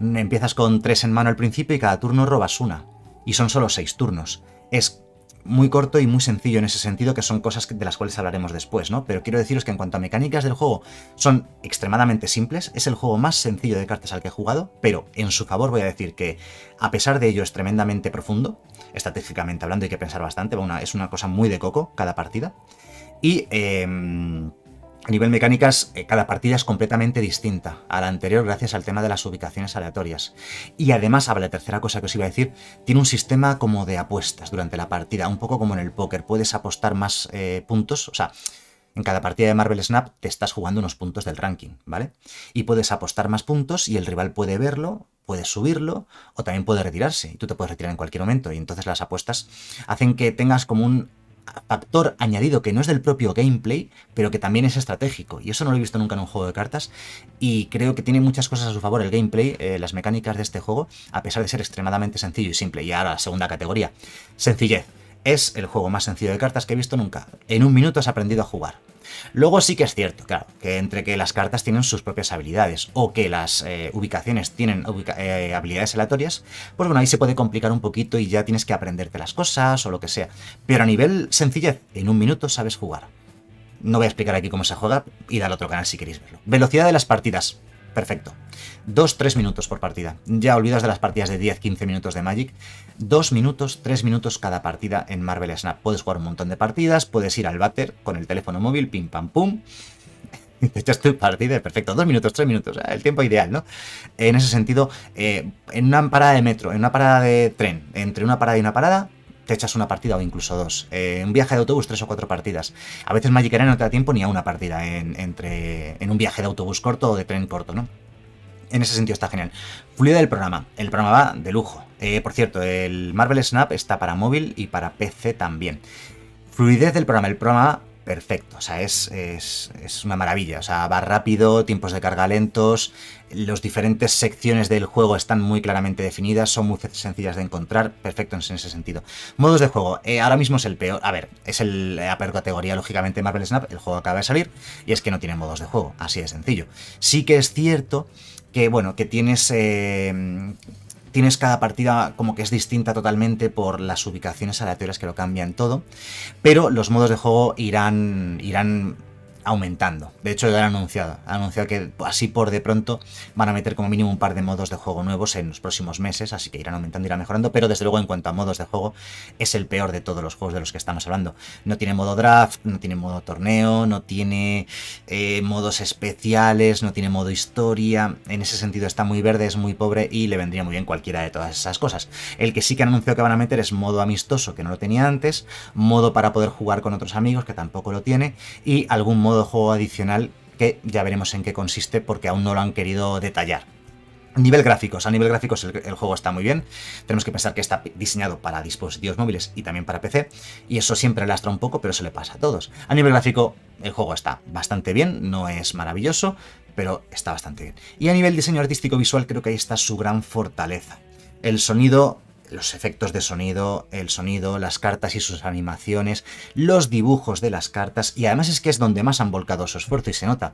Empiezas con tres en mano al principio y cada turno robas una. Y son solo seis turnos. Es muy corto y muy sencillo en ese sentido, que son cosas de las cuales hablaremos después, ¿no? Pero quiero deciros que en cuanto a mecánicas del juego son extremadamente simples, es el juego más sencillo de cartas al que he jugado, pero en su favor voy a decir que a pesar de ello es tremendamente profundo, estratégicamente hablando hay que pensar bastante, una, es una cosa muy de coco cada partida, y eh, a nivel mecánicas eh, cada partida es completamente distinta a la anterior gracias al tema de las ubicaciones aleatorias. Y además, ahora la tercera cosa que os iba a decir, tiene un sistema como de apuestas durante la partida, un poco como en el póker, puedes apostar más eh, puntos, o sea, en cada partida de Marvel Snap te estás jugando unos puntos del ranking, ¿vale? Y puedes apostar más puntos y el rival puede verlo, puede subirlo o también puede retirarse, y tú te puedes retirar en cualquier momento, y entonces las apuestas hacen que tengas como un factor añadido que no es del propio gameplay, pero que también es estratégico, y eso no lo he visto nunca en un juego de cartas, y creo que tiene muchas cosas a su favor el gameplay, eh, las mecánicas de este juego, a pesar de ser extremadamente sencillo y simple. Y ahora la segunda categoría, sencillez. Es el juego más sencillo de cartas que he visto nunca. En un minuto has aprendido a jugar. Luego sí que es cierto, claro, que entre que las cartas tienen sus propias habilidades o que las eh, ubicaciones tienen ubica eh, habilidades aleatorias, pues bueno, ahí se puede complicar un poquito y ya tienes que aprenderte las cosas o lo que sea. Pero a nivel sencillez, en un minuto sabes jugar. No voy a explicar aquí cómo se juega, id al otro canal si queréis verlo. Velocidad de las partidas. Perfecto. dos a tres minutos por partida. Ya olvidas de las partidas de diez a quince minutos de Magic. dos minutos, tres minutos cada partida en Marvel Snap. Puedes jugar un montón de partidas, puedes ir al váter con el teléfono móvil, pim pam pum. Te echas tu partida, perfecto. dos minutos, tres minutos, el tiempo ideal, ¿no? En ese sentido, eh, en una parada de metro, en una parada de tren, entre una parada y una parada, te echas una partida o incluso dos. Eh, un viaje de autobús, tres o cuatro partidas. A veces Magic Arena no te da tiempo ni a una partida en, entre, en un viaje de autobús corto o de tren corto, ¿no? En ese sentido está genial. Fluidez del programa. El programa va de lujo. Eh, por cierto, el Marvel Snap está para móvil y para P C también. Fluidez del programa. El programa perfecto, o sea, es, es, es una maravilla, o sea, va rápido, tiempos de carga lentos, las diferentes secciones del juego están muy claramente definidas, son muy sencillas de encontrar, perfecto en ese sentido. Modos de juego, eh, ahora mismo es el peor, a ver, es el, la peor categoría, lógicamente, Marvel Snap, el juego acaba de salir, y es que no tiene modos de juego, así de sencillo. Sí que es cierto que, bueno, que tienes... Eh, Tienes cada partida como que es distinta totalmente por las ubicaciones aleatorias que lo cambian todo, pero los modos de juego irán, irán aumentando. De hecho, lo han anunciado. Han anunciado que así por de pronto van a meter como mínimo un par de modos de juego nuevos en los próximos meses, así que irán aumentando, irán mejorando, pero desde luego en cuanto a modos de juego es el peor de todos los juegos de los que estamos hablando. No tiene modo draft, no tiene modo torneo, no tiene eh, modos especiales, no tiene modo historia. En ese sentido está muy verde, es muy pobre y le vendría muy bien cualquiera de todas esas cosas. El que sí que han anunciado que van a meter es modo amistoso, que no lo tenía antes, modo para poder jugar con otros amigos, que tampoco lo tiene, y algún modo de juego adicional que ya veremos en qué consiste porque aún no lo han querido detallar. Nivel gráficos, a nivel gráficos el, el juego está muy bien, tenemos que pensar que está diseñado para dispositivos móviles y también para P C, y eso siempre lastra un poco, pero se le pasa a todos. A nivel gráfico el juego está bastante bien, no es maravilloso, pero está bastante bien. Y a nivel diseño artístico visual creo que ahí está su gran fortaleza. El sonido... Los efectos de sonido, el sonido, las cartas y sus animaciones, los dibujos de las cartas, y además es que es donde más han volcado su esfuerzo y se nota.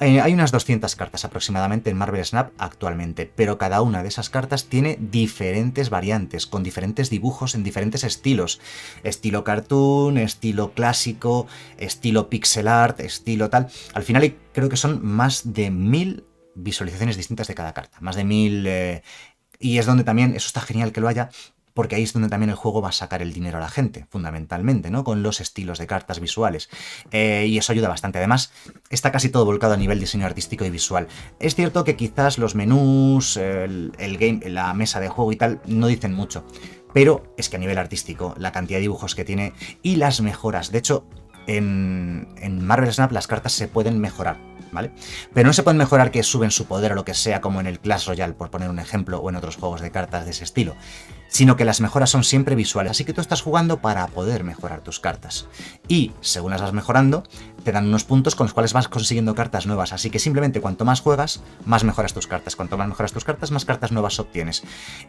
Eh, hay unas doscientas cartas aproximadamente en Marvel Snap actualmente, pero cada una de esas cartas tiene diferentes variantes, con diferentes dibujos en diferentes estilos. Estilo cartoon, estilo clásico, estilo pixel art, estilo tal... Al final creo que son más de mil visualizaciones distintas de cada carta, más de mil... Eh, Y es donde también, eso está genial que lo haya, porque ahí es donde también el juego va a sacar el dinero a la gente, fundamentalmente, ¿no? Con los estilos de cartas visuales. Eh, y eso ayuda bastante. Además, está casi todo volcado a nivel diseño artístico y visual. Es cierto que quizás los menús, el, el game, la mesa de juego y tal, no dicen mucho. Pero es que a nivel artístico, la cantidad de dibujos que tiene y las mejoras. De hecho, en, en Marvel Snap las cartas se pueden mejorar, ¿vale? Pero no se pueden mejorar que suben su poder o lo que sea, como en el Clash Royale, por poner un ejemplo, o en otros juegos de cartas de ese estilo, sino que las mejoras son siempre visuales, así que tú estás jugando para poder mejorar tus cartas. Y, según las vas mejorando, te dan unos puntos con los cuales vas consiguiendo cartas nuevas, así que simplemente cuanto más juegas, más mejoras tus cartas, cuanto más mejoras tus cartas, más cartas nuevas obtienes.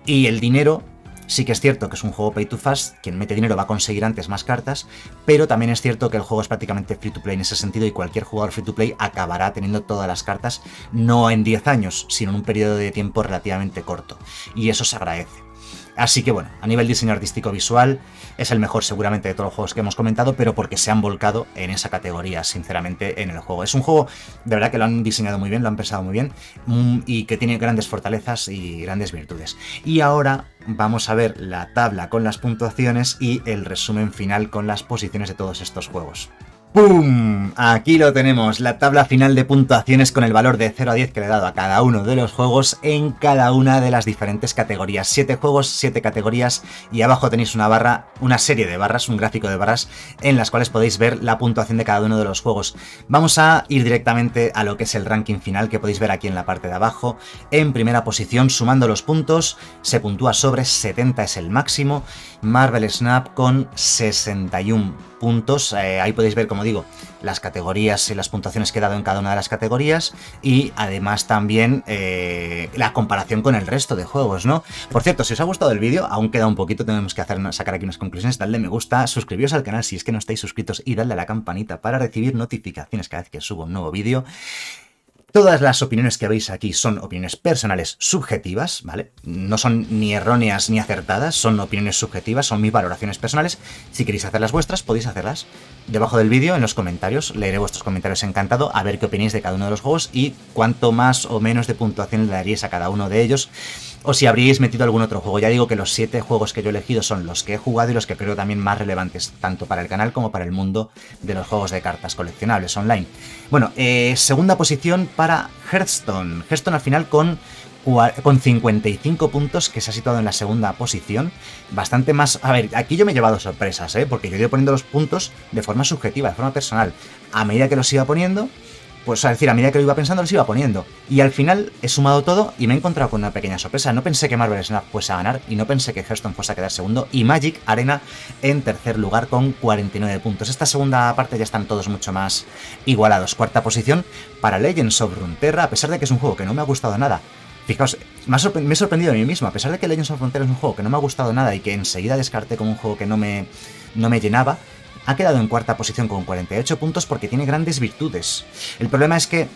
Y el dinero... Sí que es cierto que es un juego pay to fast, quien mete dinero va a conseguir antes más cartas, pero también es cierto que el juego es prácticamente free to play en ese sentido y cualquier jugador free to play acabará teniendo todas las cartas, no en diez años, sino en un periodo de tiempo relativamente corto, y eso se agradece. Así que bueno, a nivel diseño artístico visual es el mejor seguramente de todos los juegos que hemos comentado, pero porque se han volcado en esa categoría, sinceramente, en el juego. Es un juego, de verdad, que lo han diseñado muy bien, lo han pensado muy bien y que tiene grandes fortalezas y grandes virtudes. Y ahora vamos a ver la tabla con las puntuaciones y el resumen final con las posiciones de todos estos juegos. ¡Pum! Aquí lo tenemos, la tabla final de puntuaciones con el valor de cero a diez que le he dado a cada uno de los juegos en cada una de las diferentes categorías. siete juegos, siete categorías, y abajo tenéis una barra, una serie de barras, un gráfico de barras en las cuales podéis ver la puntuación de cada uno de los juegos. Vamos a ir directamente a lo que es el ranking final, que podéis ver aquí en la parte de abajo. En primera posición, sumando los puntos, se puntúa sobre setenta, es el máximo. Marvel Snap con sesenta y un puntos, eh, ahí podéis ver, como digo, las categorías y las puntuaciones que he dado en cada una de las categorías, y además también eh, la comparación con el resto de juegos, ¿no? Por cierto, si os ha gustado el vídeo, aún queda un poquito, tenemos que hacer, sacar aquí unas conclusiones, dadle me gusta, suscribíos al canal si es que no estáis suscritos y dadle a la campanita para recibir notificaciones cada vez que subo un nuevo vídeo. Todas las opiniones que veis aquí son opiniones personales subjetivas, ¿vale? No son ni erróneas ni acertadas, son opiniones subjetivas, son mis valoraciones personales. Si queréis hacer las vuestras, podéis hacerlas debajo del vídeo, en los comentarios. Leeré vuestros comentarios encantado, a ver qué opináis de cada uno de los juegos y cuánto más o menos de puntuación le daríais a cada uno de ellos, o si habríais metido algún otro juego. Ya digo que los siete juegos que yo he elegido son los que he jugado y los que creo también más relevantes, tanto para el canal como para el mundo de los juegos de cartas coleccionables online. Bueno, eh, segunda posición para Hearthstone. Hearthstone al final con, con cincuenta y cinco puntos, que se ha situado en la segunda posición. Bastante más... A ver, aquí yo me he llevado sorpresas, ¿eh? Porque yo he ido poniendo los puntos de forma subjetiva, de forma personal. A medida que los iba poniendo... pues a decir, a medida que lo iba pensando les iba poniendo. Y al final he sumado todo y me he encontrado con una pequeña sorpresa. No pensé que Marvel Snap fuese a ganar y no pensé que Hearthstone fuese a quedar segundo y Magic Arena en tercer lugar con cuarenta y nueve puntos. Esta segunda parte ya están todos mucho más igualados. Cuarta posición para Legends of Runeterra, a pesar de que es un juego que no me ha gustado nada. Fijaos, me, ha me he sorprendido a mí mismo, a pesar de que Legends of Runeterra es un juego que no me ha gustado nada y que enseguida descarté como un juego que no me, no me llenaba, ha quedado en cuarta posición con cuarenta y ocho puntos porque tiene grandes virtudes. El problema es que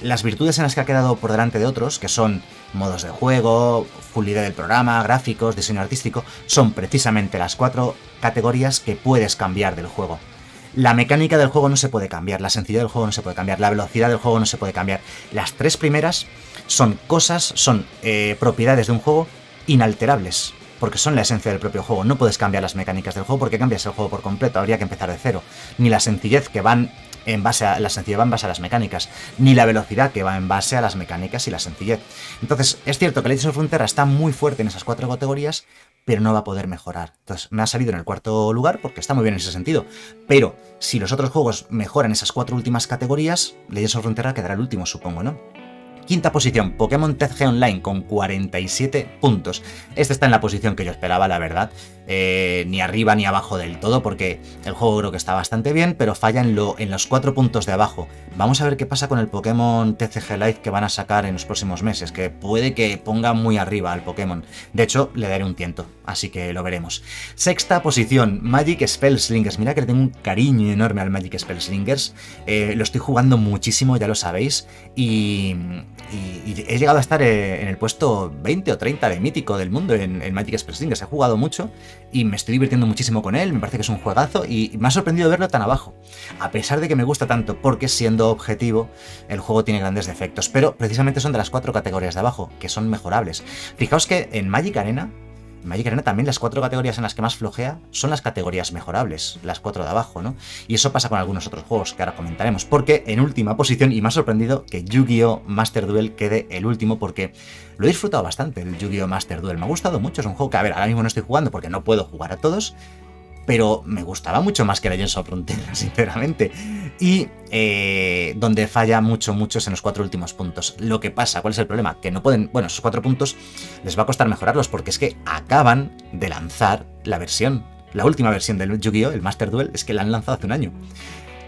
las virtudes en las que ha quedado por delante de otros, que son modos de juego, fluidez del programa, gráficos, diseño artístico, son precisamente las cuatro categorías que puedes cambiar del juego. La mecánica del juego no se puede cambiar, la sencillez del juego no se puede cambiar, la velocidad del juego no se puede cambiar. Las tres primeras son cosas, son eh, propiedades de un juego inalterables, porque son la esencia del propio juego. No puedes cambiar las mecánicas del juego porque cambias el juego por completo, habría que empezar de cero. Ni la sencillez que van en base a, la sencillez va en base a las mecánicas, ni la velocidad que va en base a las mecánicas y la sencillez. Entonces, es cierto que Legends of Runeterra está muy fuerte en esas cuatro categorías, pero no va a poder mejorar. Entonces me ha salido en el cuarto lugar porque está muy bien en ese sentido, pero si los otros juegos mejoran esas cuatro últimas categorías, Legends of Runeterra quedará el último, supongo, ¿no? Quinta posición, Pokémon T C G Online con cuarenta y siete puntos. Este está en la posición que yo esperaba, la verdad. Eh, ni arriba ni abajo del todo, porque el juego creo que está bastante bien, pero falla en, lo, en los cuatro puntos de abajo. Vamos a ver qué pasa con el Pokémon T C G Live que van a sacar en los próximos meses, que puede que ponga muy arriba al Pokémon. De hecho, le daré un tiento, así que lo veremos. Sexta posición, Magic Spellslingers. Mira que le tengo un cariño enorme al Magic Spellslingers. Eh, lo estoy jugando muchísimo, ya lo sabéis, y... Y he llegado a estar en el puesto veinte o treinta de mítico del mundo en Magic Spellslingers. He jugado mucho y me estoy divirtiendo muchísimo con él. Me parece que es un juegazo y me ha sorprendido verlo tan abajo, a pesar de que me gusta tanto, porque siendo objetivo el juego tiene grandes defectos, pero precisamente son de las cuatro categorías de abajo, que son mejorables. Fijaos que en Magic Arena En Magic Arena también las cuatro categorías en las que más flojea son las categorías mejorables, las cuatro de abajo, ¿no? Y eso pasa con algunos otros juegos que ahora comentaremos, porque en última posición, y me ha sorprendido que Yu-Gi-Oh! Master Duel quede el último, porque lo he disfrutado bastante, el Yu-Gi-Oh! Master Duel. Me ha gustado mucho, es un juego que, a ver, ahora mismo no estoy jugando porque no puedo jugar a todos, pero me gustaba mucho más que Legends of Runeterra, sinceramente. Y eh, donde falla mucho, mucho es en los cuatro últimos puntos. Lo que pasa, ¿cuál es el problema? Que no pueden... Bueno, esos cuatro puntos les va a costar mejorarlos porque es que acaban de lanzar la versión. La última versión del Yu-Gi-Oh!, el Master Duel, es que la han lanzado hace un año.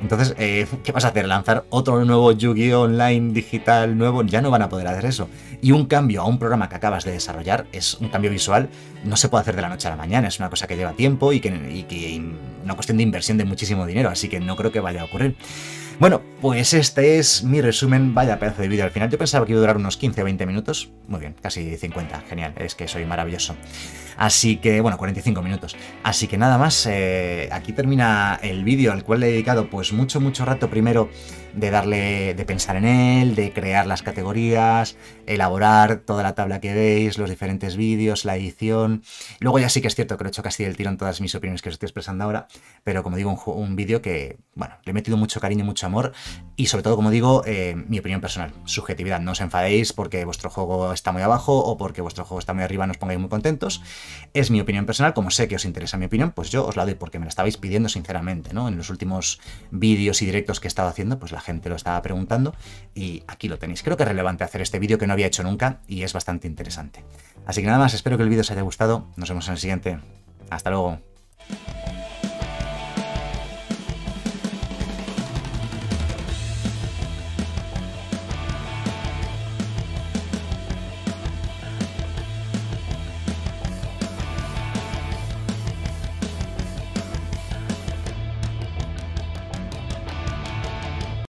Entonces, eh, ¿qué vas a hacer? ¿Lanzar otro nuevo Yu-Gi-Oh! Online digital nuevo? Ya no van a poder hacer eso. Y un cambio a un programa que acabas de desarrollar, es un cambio visual, no se puede hacer de la noche a la mañana, es una cosa que lleva tiempo y que es una cuestión de inversión de muchísimo dinero, así que no creo que vaya a ocurrir. Bueno, pues este es mi resumen, vaya pedazo de vídeo. Al final yo pensaba que iba a durar unos quince o veinte minutos, muy bien, casi cincuenta, genial, es que soy maravilloso. Así que, bueno, cuarenta y cinco minutos. Así que nada más, eh, aquí termina el vídeo al cual le he dedicado pues mucho, mucho rato, primero de darle, de pensar en él, de crear las categorías, elaborar toda la tabla que veis, los diferentes vídeos, la edición. Luego ya sí que es cierto que lo he hecho casi del tirón todas mis opiniones que os estoy expresando ahora, pero como digo, un, un vídeo que, bueno, le he metido mucho cariño, mucho amor y sobre todo, como digo, eh, mi opinión personal, subjetividad. No os enfadéis porque vuestro juego está muy abajo o porque vuestro juego está muy arriba, no os pongáis muy contentos. Es mi opinión personal, como sé que os interesa mi opinión, pues yo os la doy porque me la estabais pidiendo sinceramente, ¿no? En los últimos vídeos y directos que he estado haciendo, pues la gente lo estaba preguntando y aquí lo tenéis. Creo que es relevante hacer este vídeo que no había hecho nunca y es bastante interesante. Así que nada más, espero que el vídeo os haya gustado. Nos vemos en el siguiente. Hasta luego.